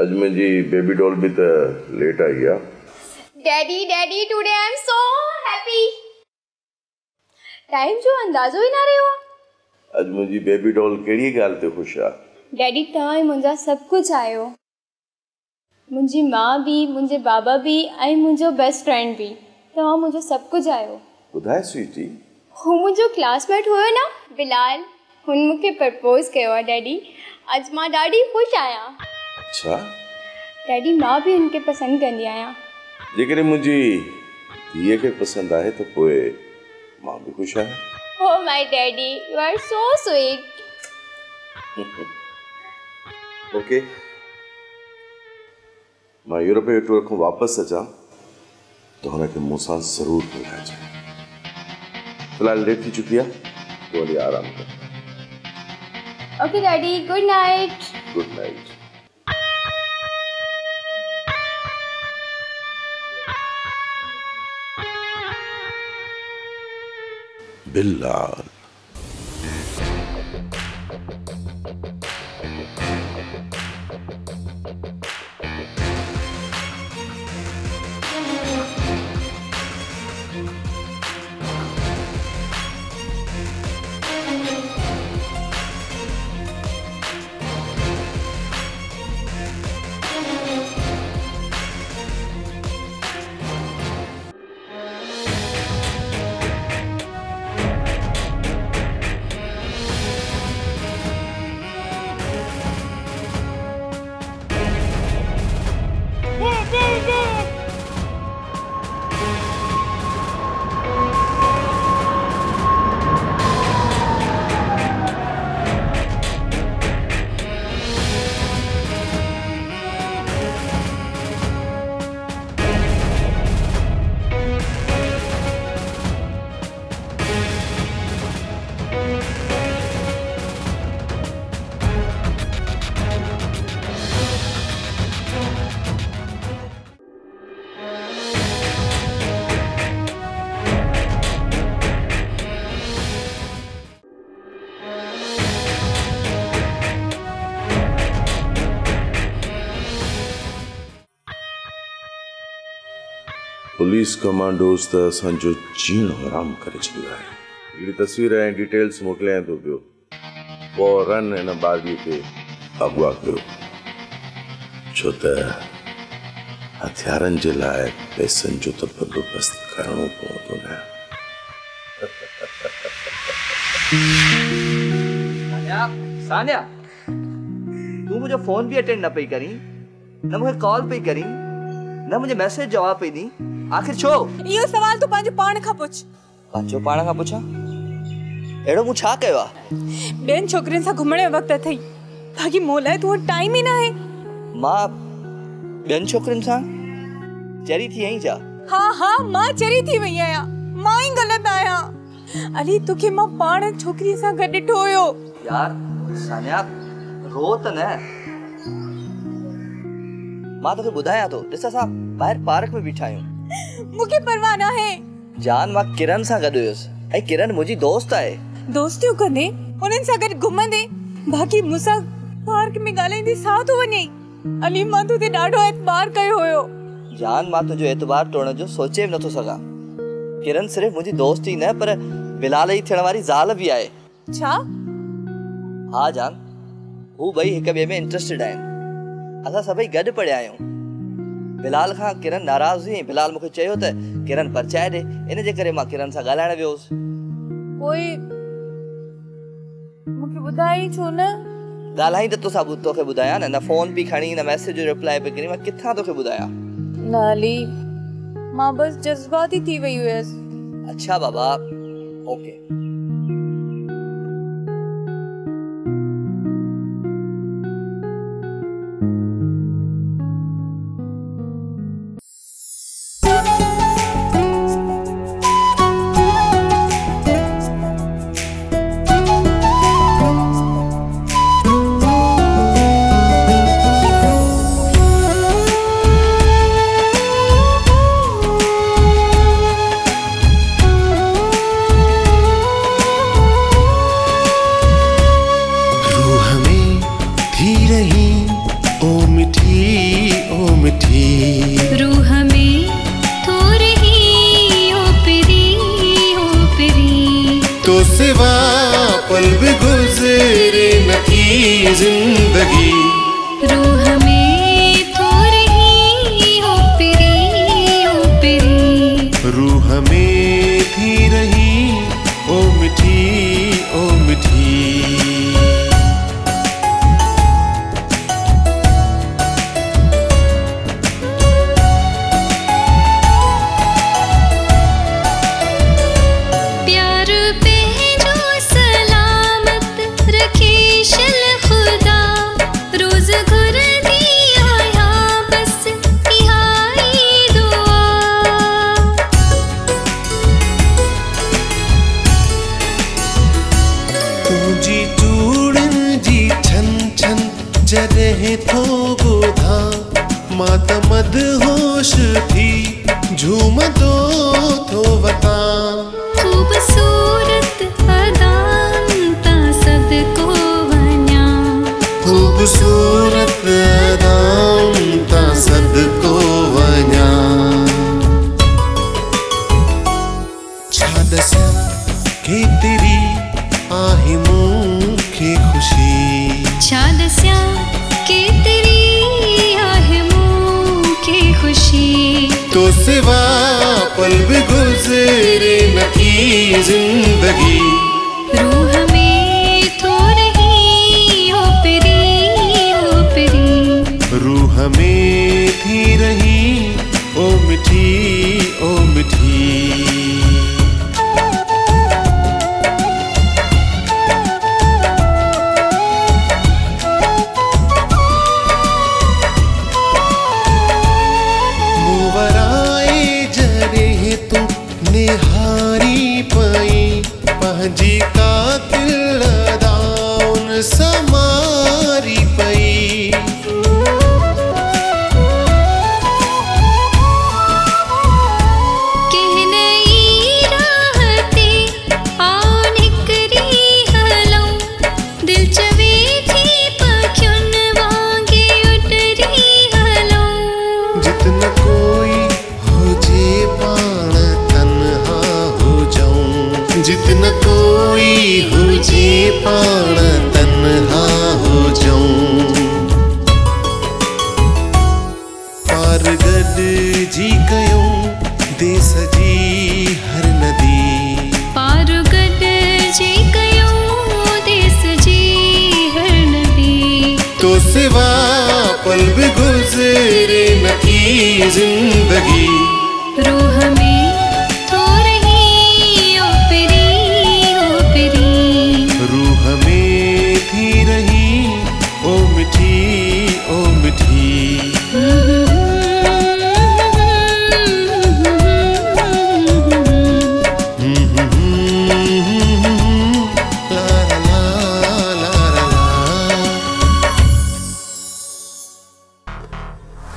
आज मैं जी बेबी डॉल भी तो लेट आई है। Daddy daddy today I am so happy. Time जो अंदाजो ही ना रहो। आज मैं जी बेबी डॉल केड़ी गाल ते खुश आ। डैडी ताई मुंजा सब कुछ आयो। मुंजी मां भी मुंजे बाबा भी आई मुंजो बेस्ट फ्रेंड भी तो मुंजो सब कुछ आयो। बुधाय स्वीटी हो मुंजो क्लासमेट होयो ना बिलाल हुन मुके प्रपोज कयो डैडी। आज मां डाडी खुश आया। अच्छा डैडी मां भी उनके पसंद कंदी आया। जेकर मुझे ये के पसंद आए तो पोए मां भी खुश है। Oh my daddy you are so sweet. Okay मैं यूरोपीय नेटवर्क में वापस सजा तो हमें कि मूसा जरूर मिला जाए। फिलहाल लेट ही चुकी है, थोड़ी आराम कर। Okay daddy, good night. Good night. Bilal police commandos त संजो जीण हराम करे छडिया है। ये तस्वीर है डिटेल्स मोकले तो पियो फौरन इन बागी के अगवा करो छो त हथियारन जे लाए पैसन जो तो बंदोबस्त करणो पड़ो ना। सानिया सानिया तू मुझे फोन भी अटेंड ना पई करी, ना मुझे कॉल पई करी, ना मुझे मैसेज जवाब पई दी। आखिर छो यो सवाल तो पांच पाण का पूछ पांचो पाण का पूछा एड़ो मु छा कयो बेन छोकरिन सा घुमणे वक्त थई भागी मोलाए तो टाइम ही ना है मां बेन छोकरिन सा चरी थी यही जा। हां हां मां चरी थी वई आया, मां ही गलत आया। अली तोके मां पाण छोकरी सा गड ठोयो यार। सानिया रो त न, मां तो बुधाया तो दिस सा बाहर पार्क में बैठा हूं। मुके परवाना है जान, मां किरण सा गडोस ए किरण मुजी दोस्त है, दोस्तियों कने उनन सा गड घुमंदे बाकी मुसा पार्क में गालेंदी साथ वने। अली मां तो ते डाढो एतबार कयो होयो जान, मां तुजो एतबार तोड़न जो सोचे न तो सका। किरण सिर्फ मुजी दोस्त ही न पर बिलाल ही थियण वाली जाल भी आए। अच्छा हां जान, वो भाई एक बे में इंटरेस्टेड है, असा सबई गड पड़े आयो। बिलाल खां किरण नाराज हुई, बिलाल मुखे चयो त किरण परचाए दे, इन जे करे मां किरण सा गालाण व्योस। कोई मुखे बुधाई छो न, गालाई त तो सबूत तोखे बुधाया न, ना फोन भी खणी ना मैसेज रिप्लाई पे करी, मां किथा तोखे बुधाया नाली, मां बस जज्बाती थी वई हुयस। अच्छा बाबा ओके। खुदा रोज घुर दी है फोबुधा माता मदहोश थी झूम दो तो बता खूबसूरत अदांता सदको बन्या खूबसूरत अदांता सदको बन्या छादसा के तेरी आहे मुखे खुशी छादसा के तेरी आहे मुखे खुशी तो सिवा पल भी गुजरे न की जिंदगी रूह में थो रही ओ परी ओ परी रूह में थी रही ओ मिठी ओ मिठी निहारी पाई पहजी का किलदान समारी पाई कहने रहते आनिकरी हलो दिल चवे थी पखुन वांगे उठरी हलो जितना कोई हो जे पाण जितना कोई हुजे पाण तन्हा हो जाऊं पारगढ़ जी गयो दे सजी हर नदी पारगढ़ जी गयो दे सजी हर नदी तो सिवा पल भी गुजरे न की जिंदगी रूह में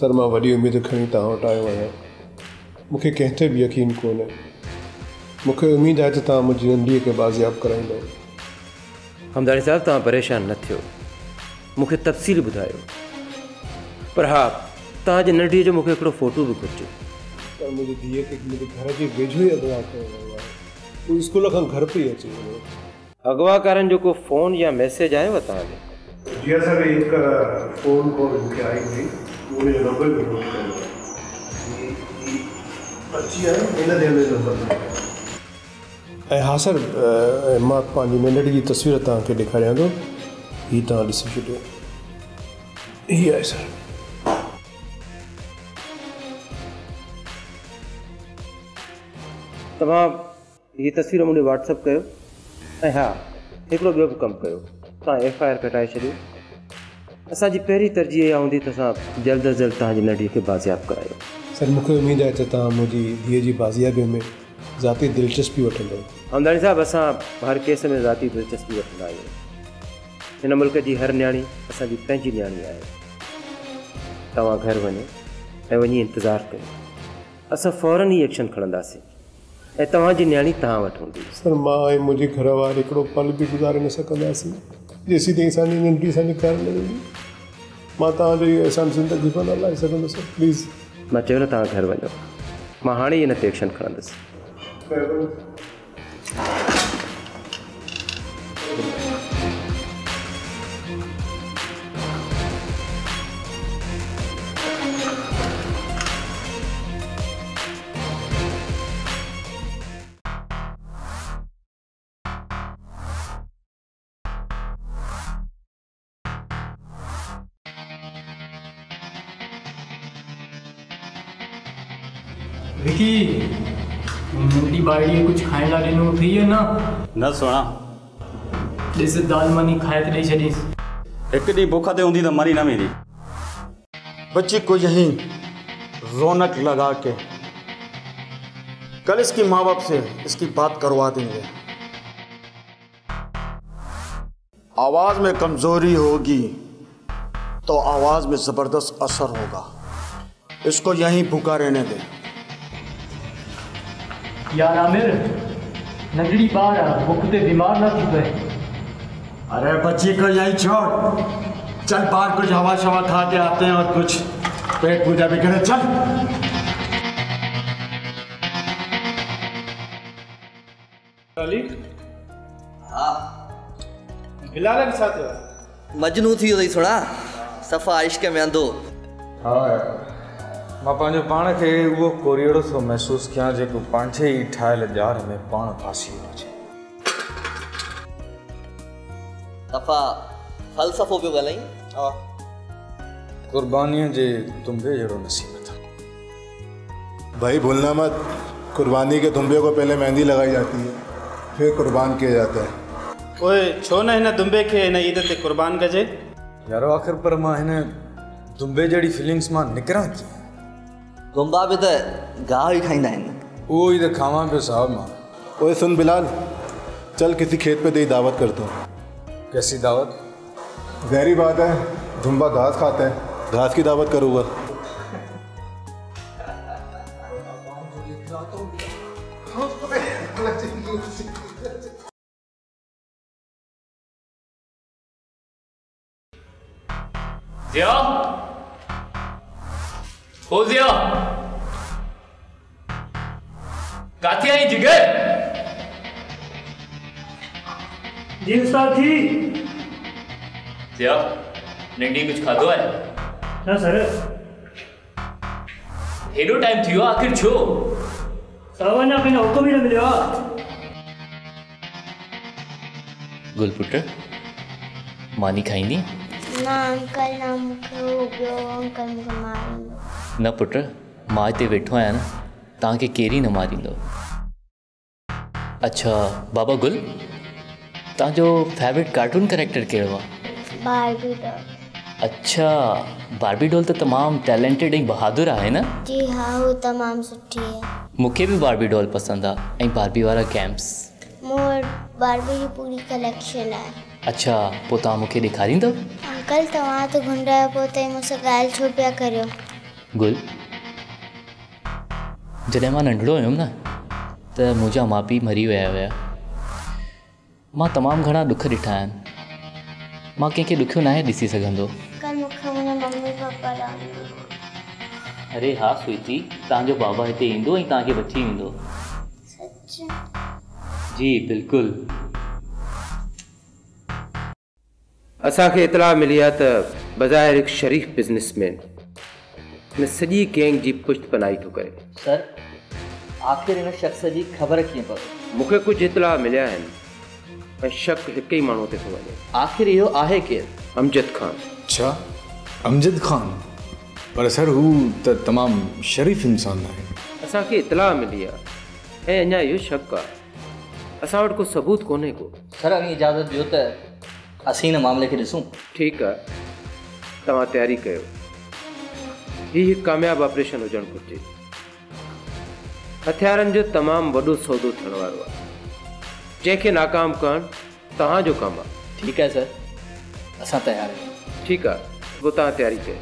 सर मां वॾी उम्मीद खणी तव्हां वटि आयो आहियां। मूंखे कंहिं ते बि यकीन कोन्हे। मूंखे उम्मीद आहे त तव्हां मुंहिंजी नंढीअ खे बाज़ियाब कराईंदो। हमदारी साहब, तव्हां परेशान न थियो, मूंखे तफ़सील ॿुधायो। पर हा, तव्हांजी नंढीअ जो मूंखे हिकिड़ो फ़ोटो बि घुरिजे। पर मुंहिंजी धीअ खे मुंहिंजे घर जे वेझो ई अॻिवाह कयो वियो आहे। उहो स्कूल खां घर पई अचे। अॻवा कारण जो को फ़ोन या मैसेज आयो आहे तव्हांखे? जी सर, एक फ़ोन कॉल उनके आई थी, मुझे नंबर भी नोट कर अच्छी है इन दे नंबर। हाँ सर, मां पानी नंढड़ी की तस्वीर तक दिखाया तो ये तुम ऐसी छो ये है सर। तब ये तस्वीर मुझे व्हाट्सएप कर। हाँ, एक बो भी कम कर, एफ आई आर कटाए छो। असाजी पैरी तरजीह यह होंगी तो जल्द अज जल्द तीन नंढी के बाजियाब करायो। सर, मुझे उम्मीद है तो मुझी धीए की बाजियाबी में ज़ाती दिलचस्पी वो। हमदानी साहब, अस हर केस में ज़ाती दिलचस्पी वा। इन मुल्क की हर न्याणी असाजी पैंजी न्याणी है। तव्हां घर वनो ऐं वञी इंतज़ार कयो, अस फौरन ही एक्शन खणंदासीं ऐं तव्हांजी न्याणी तव्हां वटि हूंदी। सर, मां ऐं मुंहिंजे घर वारा हिकिड़ो पल बि गुज़ारे न सघंदासीं जेसी ताईं असांजी नंढी असांजे घर न ईंदी। मां तव्हांजो इहो अहसान ज़िंदगी भर हलाए सघंदुसि। प्लीज़, मां चयो न तव्हां घर वञो, मां हाणे ई हिन ते एक्शन खणंदुसि। विकी, नंढी बाड़ी कुछ खाइण लाइ ॾिनो थी या न? न सोणा, ॾिस दाल मानी खाए त ॾेई छॾीसि। हिकु ॾींहुं बुख ते हूंदी त मरी न वेंदी। बच्ची को यहीं रौनक लगा के कल इसकी माँ बाप से इसकी बात करवा देंगे। आवाज में कमजोरी होगी तो आवाज में जबरदस्त असर होगा। इसको यहीं भूखा रहने दें। यार आमिर, नंढड़ी बार भूख ते बीमार न थी पए। अरे बच्ची को यही छोड़, चल बाहर कुछ हवा शवा खा के आते हैं और कुछ पेट पूजा भी करें। चल अली। हाँ, बिलाल के साथ मजनू थी हुई सुना सफ़ा इश्क में अंधो। हाँ, मां पंहिंजो पाण खे उहो कोरियड़ो सो महसूसु कयां जेको पंहिंजे ई ठाहियल ॼार में पाण फासी वियो आहे। दफ़ा फ़लसफ़ो पियो ॻाल्हाई। क़ुर्बानीअ जे तुम्बे जहिड़ो नसीब था। भाई भूलना मत, कुर्बानी के तुम्बे को पहले मेहंदी लगाई जाती है फिर कुर्बान किया जाता है। ओए छो न हिन तुम्बे खे हिन ईद ते कुर्बान कजे। यारो आख़िर पर मां हिन तुम्बे जहिड़ी फीलिंग्स मां निकिरां कीअं? गुम्बा भी तो गाह ही खाइंदा आहिनि। उहो ई त खावां पियो साहब मां। ओए सुन बिलाल, चल किसी खेत पे तेरी दावत करता हूँ। कैसी दावत? गहरी बात है, जुम्बा घास खाता है, घास की दावत करूँगा। जिया हो जिया काथे आई जिगर? जी साथी। जिया नंढी कुछ खाधो है? ना सर। हेलो टाइम थियो आखिर छो? सवन अपने हुक्म ही न मिलो। गुलपुट मानी खाईंदी ना? अंकल ना, मुखे हो गयो अंकल मुखे मारिंदो न। पुट मां इते वेठो आहियां न, तव्हांखे केरु न मारींदो। अच्छा बाबा गुल, तव्हांजो फेवरेट कार्टून कैरेक्टर कहिड़ो आहे? Barbie doll. अच्छा, बार्बी डॉल तो तमामु टैलेंटेड ऐं बहादुर आहे न? जी हाँ, वो तमामु सुठी आहे। मूंखे बि बार्बी डॉल पसंदि आहे ऐं बार्बी वारा कैम्प्स। मूं वटि बार्बी जी पूरी कलेक्शन आहे। अच्छा, पोइ तव्हां मूंखे ॾेखारींदव? अंकल तव्हां त गुंडा आहियो, पोइ तव्हां मूंसां ॻाल्हि छो पिया करियो? गुल जॾहिं मां नंढड़ो हुयुमि न त मुंहिंजा माउ पीउ मरी विया हुया। मां तमामु घणा दुख ॾिठा आहिनि। मां कंहिंखे ॾुखियो नाहे ॾिसी सघंदो। अरे हाँ स्वीटी, तव्हांजो बाबा हिते ईंदो ऐं तव्हांखे वठी ईंदो। जी बिल्कुलु। असांखे इतला मिली आहे त बज़ाहिर हिकु शरीफ़ बिज़नेसमैन ने सॼी गैंग जी पुष्ट पनाही तो करे। सर, आखिर इन शख्स की खबर क्यों पड़ी? मुख्य कुछ इतला मिलिया है शक एक ही मानू तो वे। आखिर यो आहे के अमजद खान। अच्छा, अमजद खान? पर सर हु त तमाम शरीफ इंसान है। असा के इतला मिली है अना यो शक आ। असा वट को सबूत कोने को। सर अभी इजाजत दियो त असी इन मामले के दिसूं। ठीक है, तवा तैयारी कयो। ये कामयाब ऑपरेशन होजन घुर्जे। हथियारन जो तमाम वो सौदो थण वारो आहे, जैके नाकाम करण तहां जो काम आहे। ठीक है सर, असा तैयार है। ठीक है, वो तहां तैयारी कयो।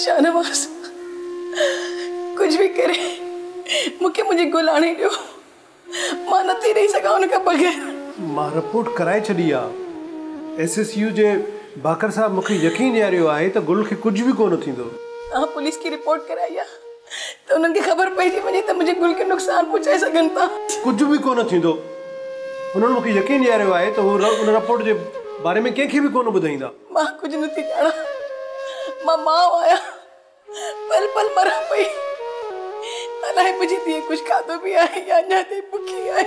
शाहनवाज कुछ भी करे मुके मुझे गुल आने दो। मां नथी रही सका उनका बगैर। मां रिपोर्ट कराए छड़ी आ एसएसयू जे बाकर साहब। मुके यकीन दियारियो आहे त गुल के कुछ भी कोन थींदो। आ पुलिस की रिपोर्ट कराई आ त उनन के खबर पईजी वने त मुझे गुल के नुकसान पहुंचाए सकन ता। कुछ भी कोन थींदो। उनन मुके यकीन दियारियो आहे त वो उन रिपोर्ट जे बारे में के के भी कोन बुधाइंदा। मां कुछ नथी जाना। मां मां आया पल पल मरा पई। अलाए मुझे दिए कुछ खादो भी आए या ना दे भूखी आए।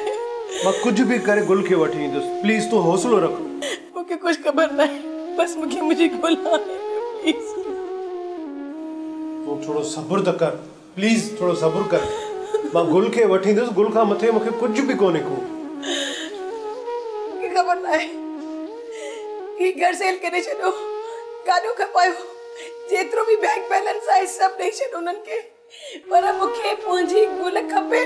मां कुछ भी करे गुल के वठी दस। प्लीज तू हौसलो रख। मुके कुछ खबर नहीं, बस मुके मुझे गुल आने प्लीज। तू थोड़ो सब्र त कर प्लीज, थोड़ो सब्र कर। मां गुल के वठी दस। गुल का मथे मुके कुछ भी कोने को। की खबर नहीं की घर सेल करे छड़ो गाडो खपायो। जेत्रो भी बैंक बैलेंस आए सब नेशन उनन के। पर मुखे पूंजी गुल खपे।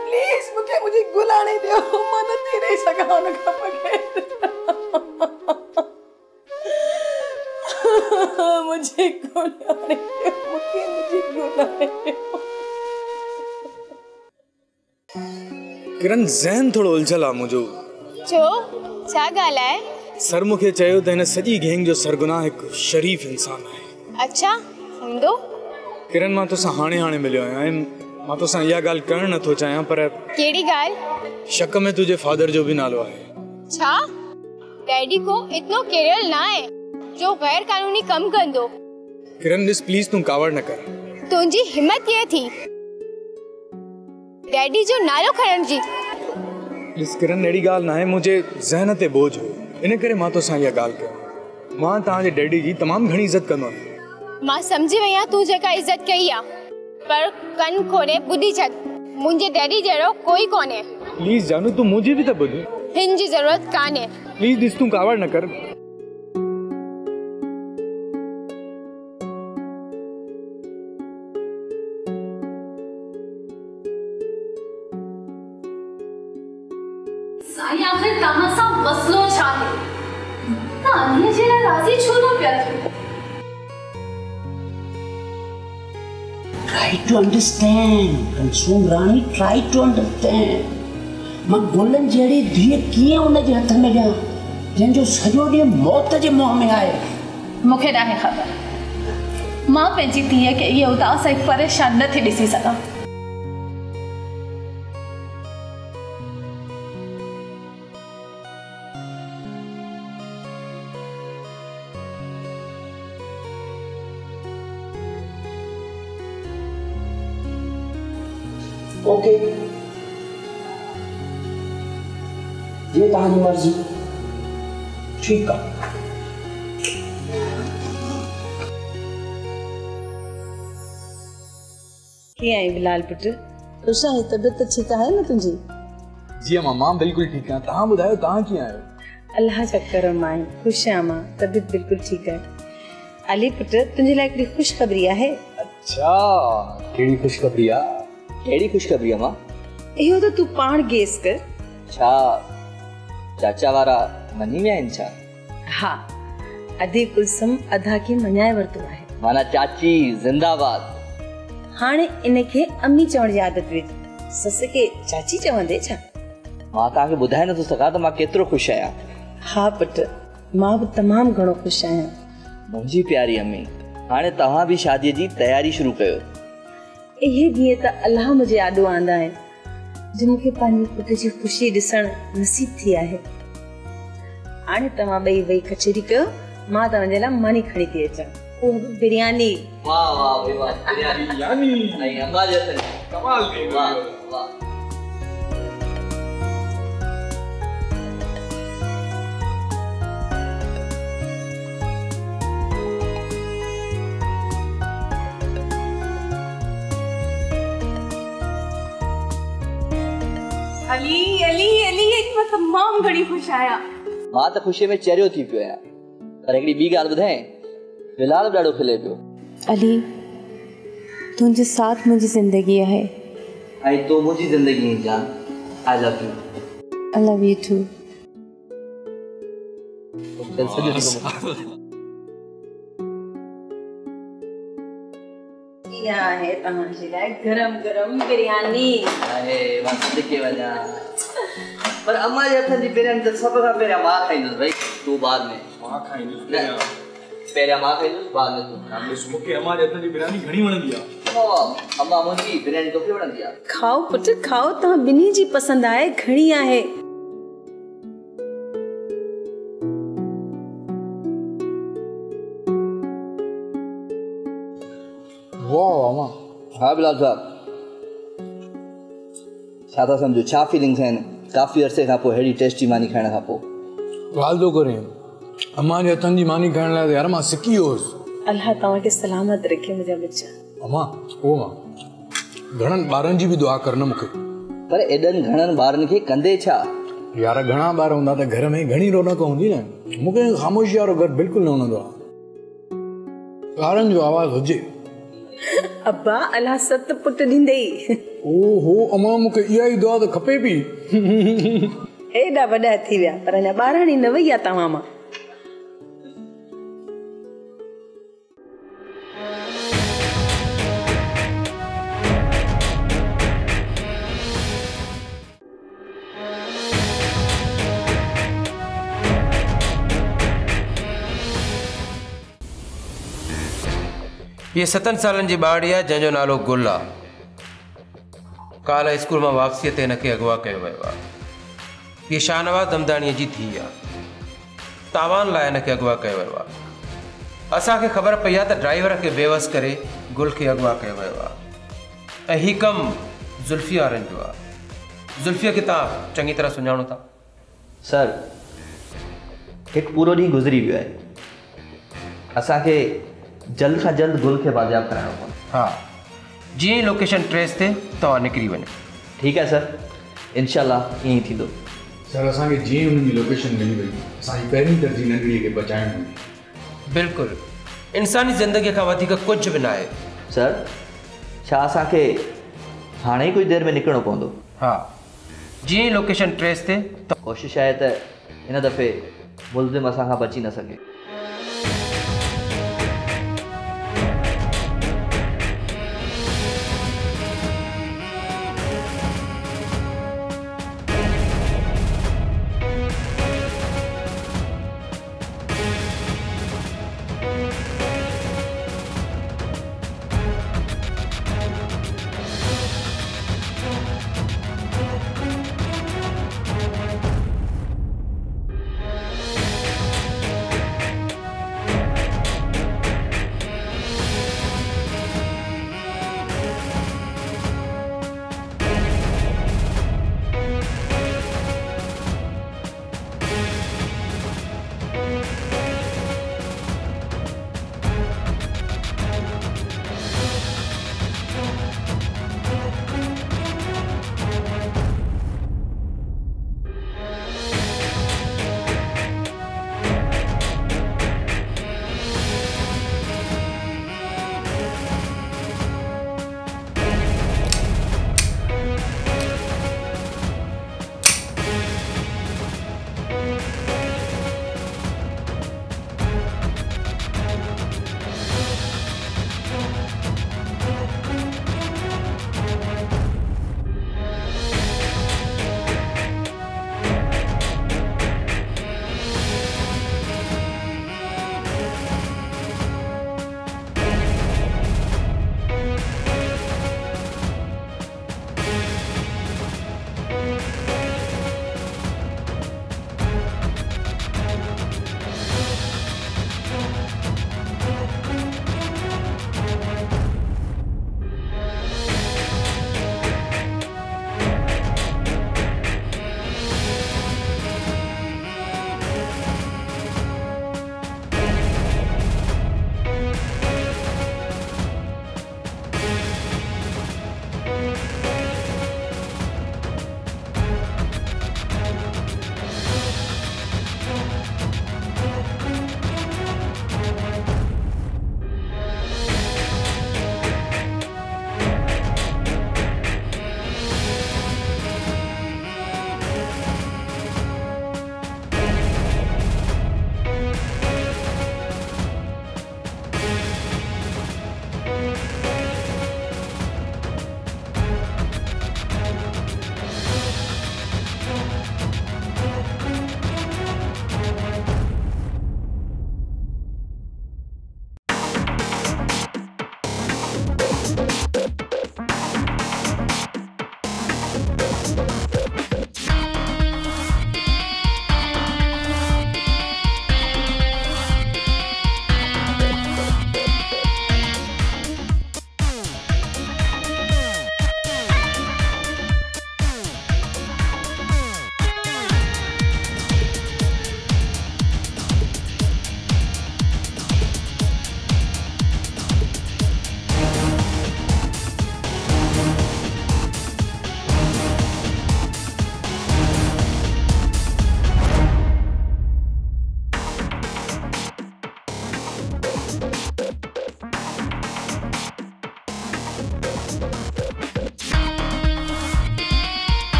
प्लीज मुखे मुझे गुल आने दो। मदद नहीं रही सका उन खपे। मुझे गुल आने दो। मुखे मुझे गुल आने दो। किरण जहन थोड़ो उलझल आ मुजो। जो छा गाल है? सर मुखे चयो त इन सजी गैंग जो सरगुनाह एक शरीफ इंसान है। अच्छा हुंदो? किरण मां तो सा हाने हाने मिलियो आया। मां तो सा या गाल करण न तो चाया। पर केड़ी गाल? शक में तुझे फादर जो भी नालो है। छा डैडी को इतनो केरल ना है जो गैर कानूनी कम कर दो। किरण दिस प्लीज तू कावड़ न कर। तुंजी हिम्मत ये थी डैडी जो नालो खरण जी? इस किरण एड़ी गाल ना है। मुझे जहन ते बोझ हो इन करे मां तो साया गाल के। मां ता जे डैडी जी तमाम घणी इज्जत कनो। मां समझी वया तू जेका इज्जत कई आ। पर कन खोरे बुधी छ मुंजे डैडी जेरो कोई कोने। प्लीज जानू तू मुजी भी त बुध। हिन जी जरूरत काने। प्लीज दिस तू कावड़ न कर। साया आखिर कहां सा मसलो छाहे ना अन्य जेला राजी छोड़ो प्यार। Try to understand कंसूम रानी, try to understand। मां गोलन जेड़ी धीए किए उन जे हथ में गया जन जो सजो दे मौत जे मुंह में आए। मुखे ना है खबर। मां पेजी धीए के ये उदास एक परेशान न थी दिसी सका। Okay okay। ये तारी मर्जी। ठीक है। क्या है बिलाल पुत्र? उषा ये तबियत अच्छी का है ना तुझी? जी अम्मा मां बिल्कुल ठीक है। तहां बुधायो तहां कीअं आहियो? अल्लाह जा कर मां खुश आ मां, तबीयत बिल्कुल ठीक है। अली पुत्र तुझे लाइक री खुश खबरी है। अच्छा केड़ी खुश खबरी है? केड़ी खुश खबरी है मां? यो तो तू पाण गेस कर। अच्छा चाचा वारा मनी में आइन छा? हां अधी कुलसम अधा के मनाए वरतो है। माना चाची जिंदाबाद। हाने इनके अम्मी चवण जी आदत वे सस के चाची चवंदे छा? मां ता के बुधाय न तो सका तो मां केतरो खुश आया। हां पुत्र मां भी तमाम घणो खुश आया। मुझी प्यारी अम्मी हाने तहां भी शादी की तैयारी शुरू कयो। एहे दिए त अल्लाह मुझे आडो आंदा है जो मुखे पानी पुट जी खुशी दिसण नसीब थी आहे। आने तमा बई वई कचेरी कयो, मां त वनेला मानी खड़ी थी अचा। ओ बिरयानी वाह वाह बे वाह बिरयानी यानी नहीं अम्मा जैसे कमाल की वाह वाह। अली अली अली एक बार तमाम घणी खुश आया। मां त खुशी में चरियो थी पियो आया। पर एकड़ी बी गाल बुधाए बिलाल डाडो खिले पियो। अली तुझे साथ मुझी जिंदगी है। आई तो मुझी जिंदगी है जान। I love you. I love you too. क्या है तहां जे लाए गरम गरम बिरयानी अरे वास्ते के वजा। पर अम्मा जे हथ जी बिरयानी तो सब का पहले मां खाइंदस भाई तू बाद में मां खाइंदस पहले मां खाइंदस बाद में तू हमने मुके अम्मा जे हथ जी बिरयानी घणी वणंदी आ। वाह अम्मा मुंजी बिरयानी तो के वणंदी आ। खाओ पुट खाओ ता बिनी जी पसंद आए घणी आहे। हाँ बिलाल साहब समझो छा फीलिंग्स हैं काफ़ी अरसे खां पोइ अहिड़ी टेस्टी मानी खाइण खां पोइ वालदो करे अम्मा जे हथनि जी मानी खाइण लाइ यार मां सिकी वियोसि। अल्लाह तव्हांखे सलामत रखे मुंहिंजा बच्चा। अम्मा ओ मां घणनि ॿारनि जी बि दुआ कर न मूंखे। पर एॾनि घणनि ॿारनि खे कंदे छा यार घणा ॿार हूंदा त घर में घणी रौनक हूंदी न। मूंखे ख़ामोशी वारो घर बिल्कुलु न वणंदो आहे। ॿारनि जो आवाज़ु हुजे अब्बा अल्लाह सत पुट दिंदे। ओहो अम्मा मुके इया ही दुआ तो खपे भी। एडा बड़ा थी व्या पर ना बाराणी न वया तमामा। ये सतन सालन जी बाड़ी है जंजो नालो गुल आ। काल स्कूल में वापसी ते इनके अगवा किया वो। ये शाहनवाज दमदानी जी थी आ। तावान लाए इनके अगवा किया वो। असा के खबर पई आ ड्राइवर के बेवस करे गुल के अगवा किया वो। ही कम जुल्फी वारन जो आ। जुल्फिया के तव्हां चंगी तरह सुञाणो था सर। एक पूरो डी गुजरी वियो है। असा के जल्द से जल्द गुल के बाजियाब कराना पड़े। हाँ जी लोकेशन ट्रेस थे तो निकरी बने। ठीक है सर इंशाल्लाह यहीं थी दो सर। असा के जी उन लोकेशन मिली वही असा की पहली तरजीह नगरी के बचाए में बिल्कुल इंसानी जिंदगी का वादी का कुछ भी ना है सर। छा असा के हाने कुछ देर में निकलना पवंदो। हाँ जी लोकेशन ट्रेस थे तो कोशिश है त इन दफे मुल्जिम असा का बची न सके।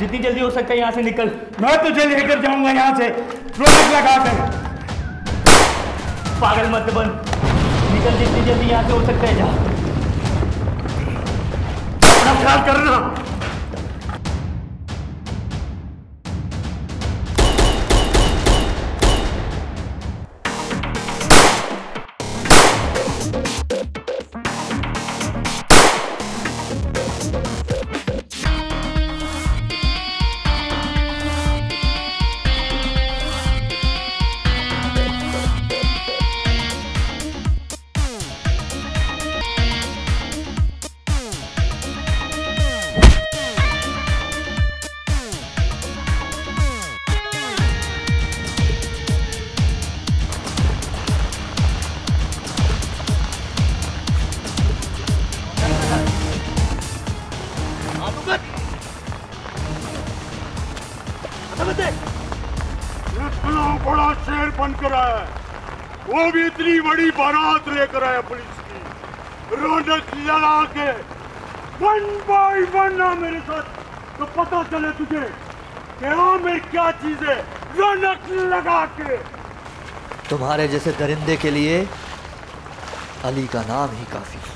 जितनी जल्दी हो सकता है यहाँ से निकल। मैं तुझे लेकर जाऊंगा यहाँ से, ट्रक लगा कर। पागल मत बन, निकल जितनी जल्दी यहाँ से हो सकता है। जा, अपना ख्याल करना। वो भी इतनी बड़ी बारात लेकर आया पुलिस की, रौनक लगा के वन बाई वन आ मेरे साथ, तो पता चले तुझे मेरी क्या चीज है। रौनक लगा के तुम्हारे जैसे दरिंदे के लिए अली का नाम ही काफी है।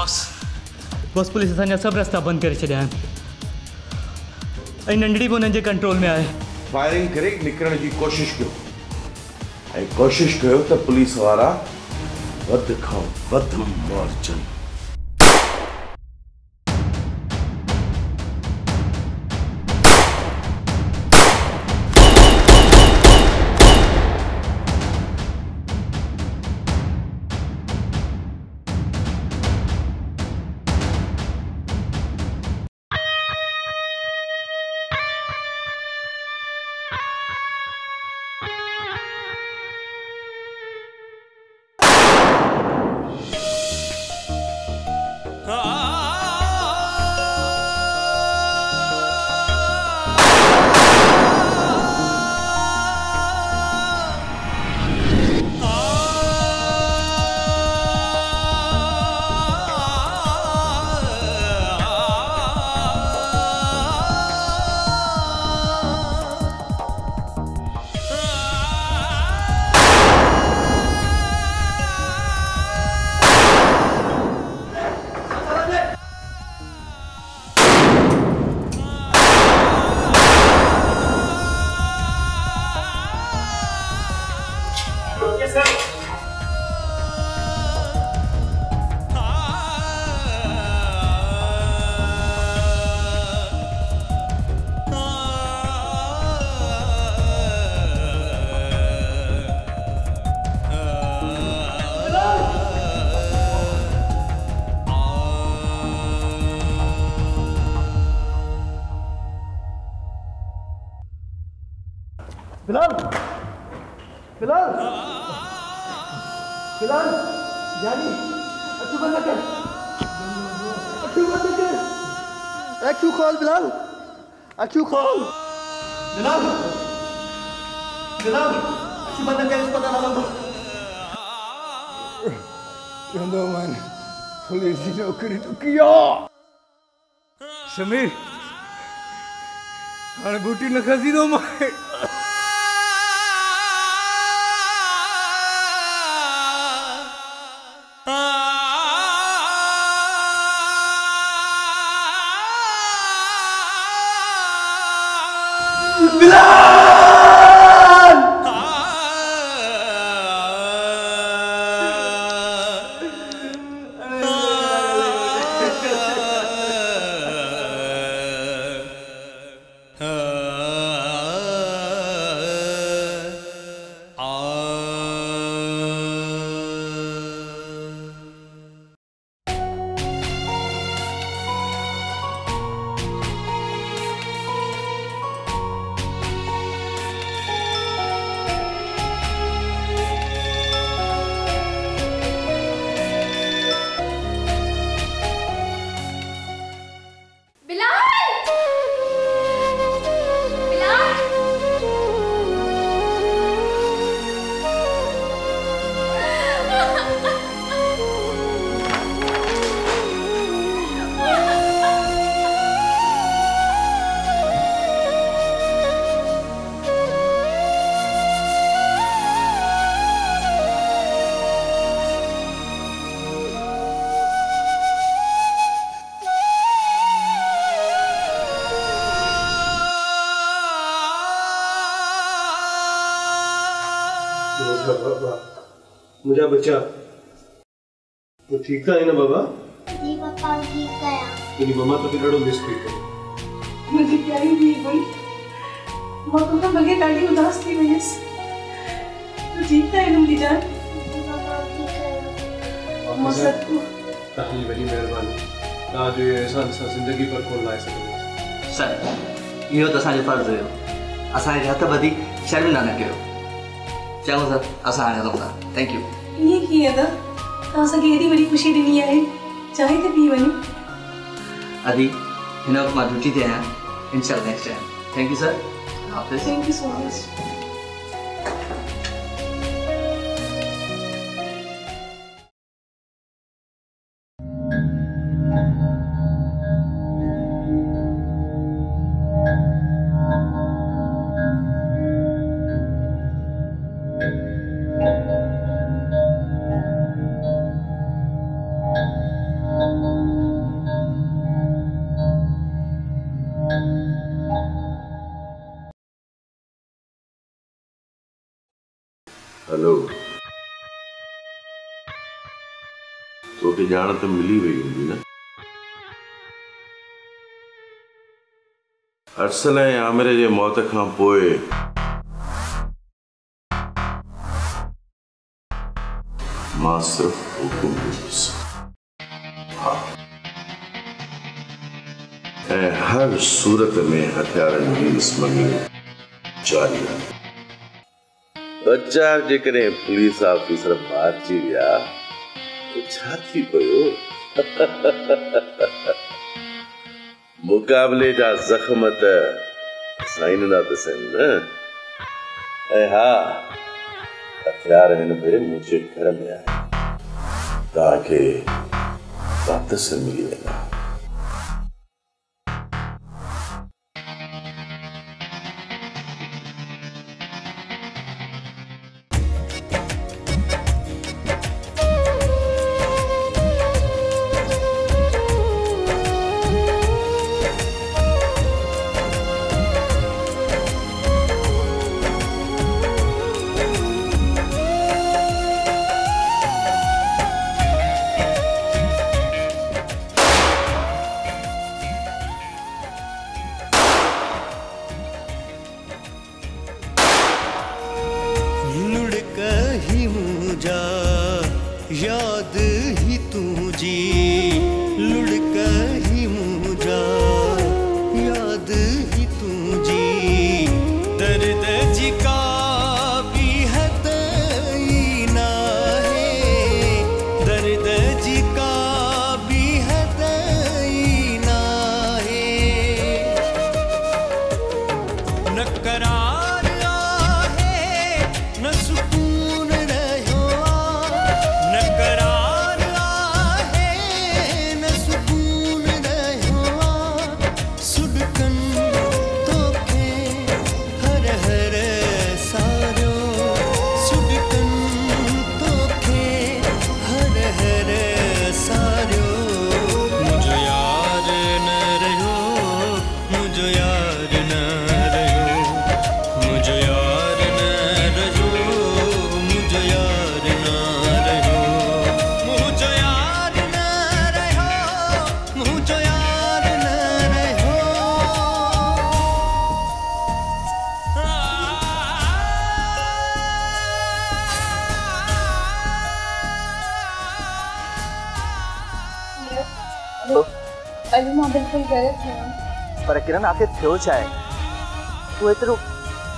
बॉस बॉस पुलिस असांजा सभु रस्ता बंदि करे छॾिया आहिनि ऐं नंढड़ी बि उन्हनि जे कंट्रोल में आहे। फायरिंग करे निकिरण जी कोशिशि कयो ऐं कोशिशि कयो त पुलिस वारा वध खां वध मारजनि। बिलाल, बिलाल, बिलाल, जानी, अच्छी बंद कर, अच्छी बंद कर, अच्छी खोल बिलाल, अच्छी खोल, बिलाल, बिलाल, अच्छी बंद कर इसको ना लगा। चंदो मान, पुलिस ने उकड़ी तो किया। समीर, हर बूटी न खासी दो माय। बिलाल बाबा, मुझे बच्चा वो ठीक था है ना बाबा? जी पापा ठीक है। मेरी मम्मा तो बिगड़ो मिस की है। मुझे प्यारी भी बोली वो तुम तो बगे डाली उदास थी वजह से तो ठीक था है ना मुझे जान? जी पापा ठीक है। मौसम को ताहली बड़ी मेहरबानी ताज ये ऐसा इंसान जिंदगी पर कौन लाए सकता? सर ये तो आसान फर्ज है आसान जाता बदी शर्मिला ना करो चलो सर आसान है तुमका थैंक यू ये की है ना कहाँ से गई थी बड़ी खुशी दिनी है चाहे तो भी बनी अभी इन्हें अपना दूसरी दे हैं इंशाल्लाह next time thank you sir आपसे थैंक यू सो मच छोटी ॼाण त मिली वई हूंदी न। अरसन ऐं आमिर जे मौत खां पोइ मां सिर्फ़ हुकुम ॾिनसि। हा, ऐं हर सूरत में हथियारनि जी स्मगलिंग जारी आहे। बच्चा जेकॾहिं पुलिस ऑफिसर मारिजी विया तो छा थी पियो? मुक़ाबले जा ज़ख़्म त साइन न ॾिसनि न। ऐं हा, हथियार हिन भेरे मुंहिंजे घर में आहे, तव्हांखे वापसि मिली वेंदा। पर किरण आखिर थियो छा आहे? तू एतिरो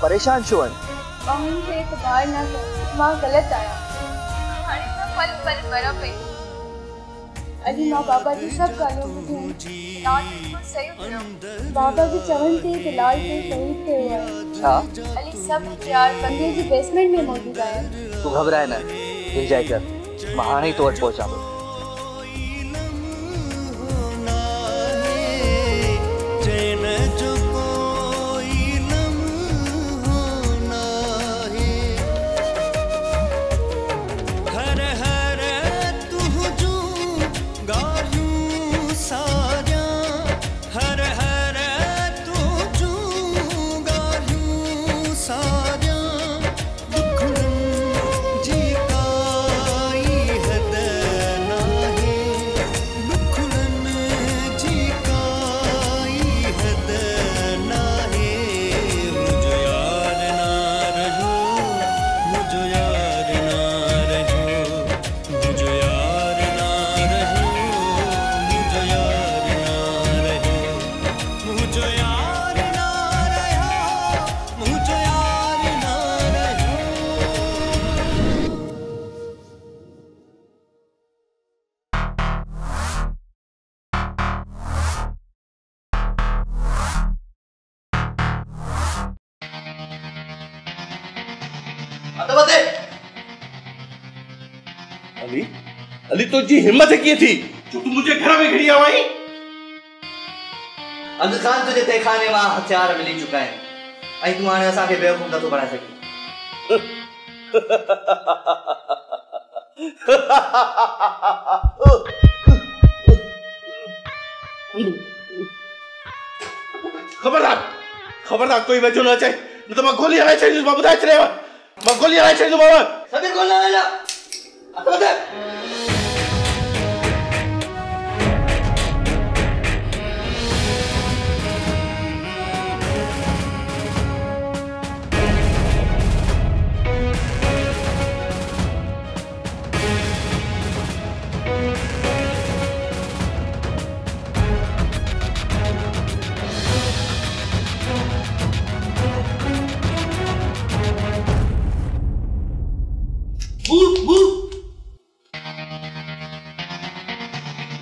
परेशान छो आहीं? मां मुंहिंजे इतबार न कयो, मां ग़लति आहियां। हाणे मां पल पल मरा पई। अॼु मां बाबा जी सभु ॻाल्हियूं ॿुधियूं। राति बिल्कुलु सही हुयो। बाबा जी चवनि ते बिलाल ते शहीद थियो आहे। छा? अली सभु हथियार बंदे जी बेसमेंट में मौजूदु आहिनि। तूं घबराए न, इंजॉय कर। मां हाणे ई तोर पहुचां थो। अली, अली तो जी हिम्मत है की थी जो तू मुझे घर में घड़ी आवाई? अंदसान तुझे तहखाने में हथियार मिली चुका है। आई तू आने असा के बेवकूफ न तो बना सकी। खबरदार, खबरदार कोई वजह ना चाहिए न तो मैं गोली हराई चाहिए तुझे बाबू दाई चले हुआ। मैं गोली हराई चाहिए तुझे बाबू। सभी गोली हराई जा। अतः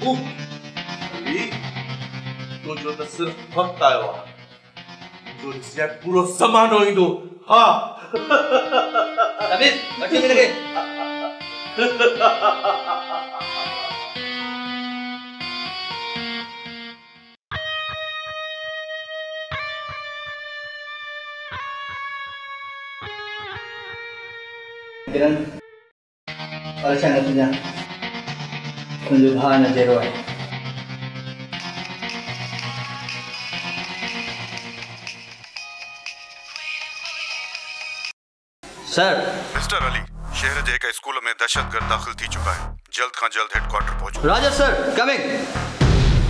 तो जो तो सिर्फ वक्त आयो जो जिसे पूरो सामान होई दो हां रमेश अच्छे मिल गए किरण अच्छा नतीजा मुझे भा नजर आए सर। मिस्टर अली, शहर जे का स्कूल में दहशतगर्द दाखिल थी चुका है। जल्द खां जल्द हेडक्वार्टर पहुंचो। Raja sir, coming.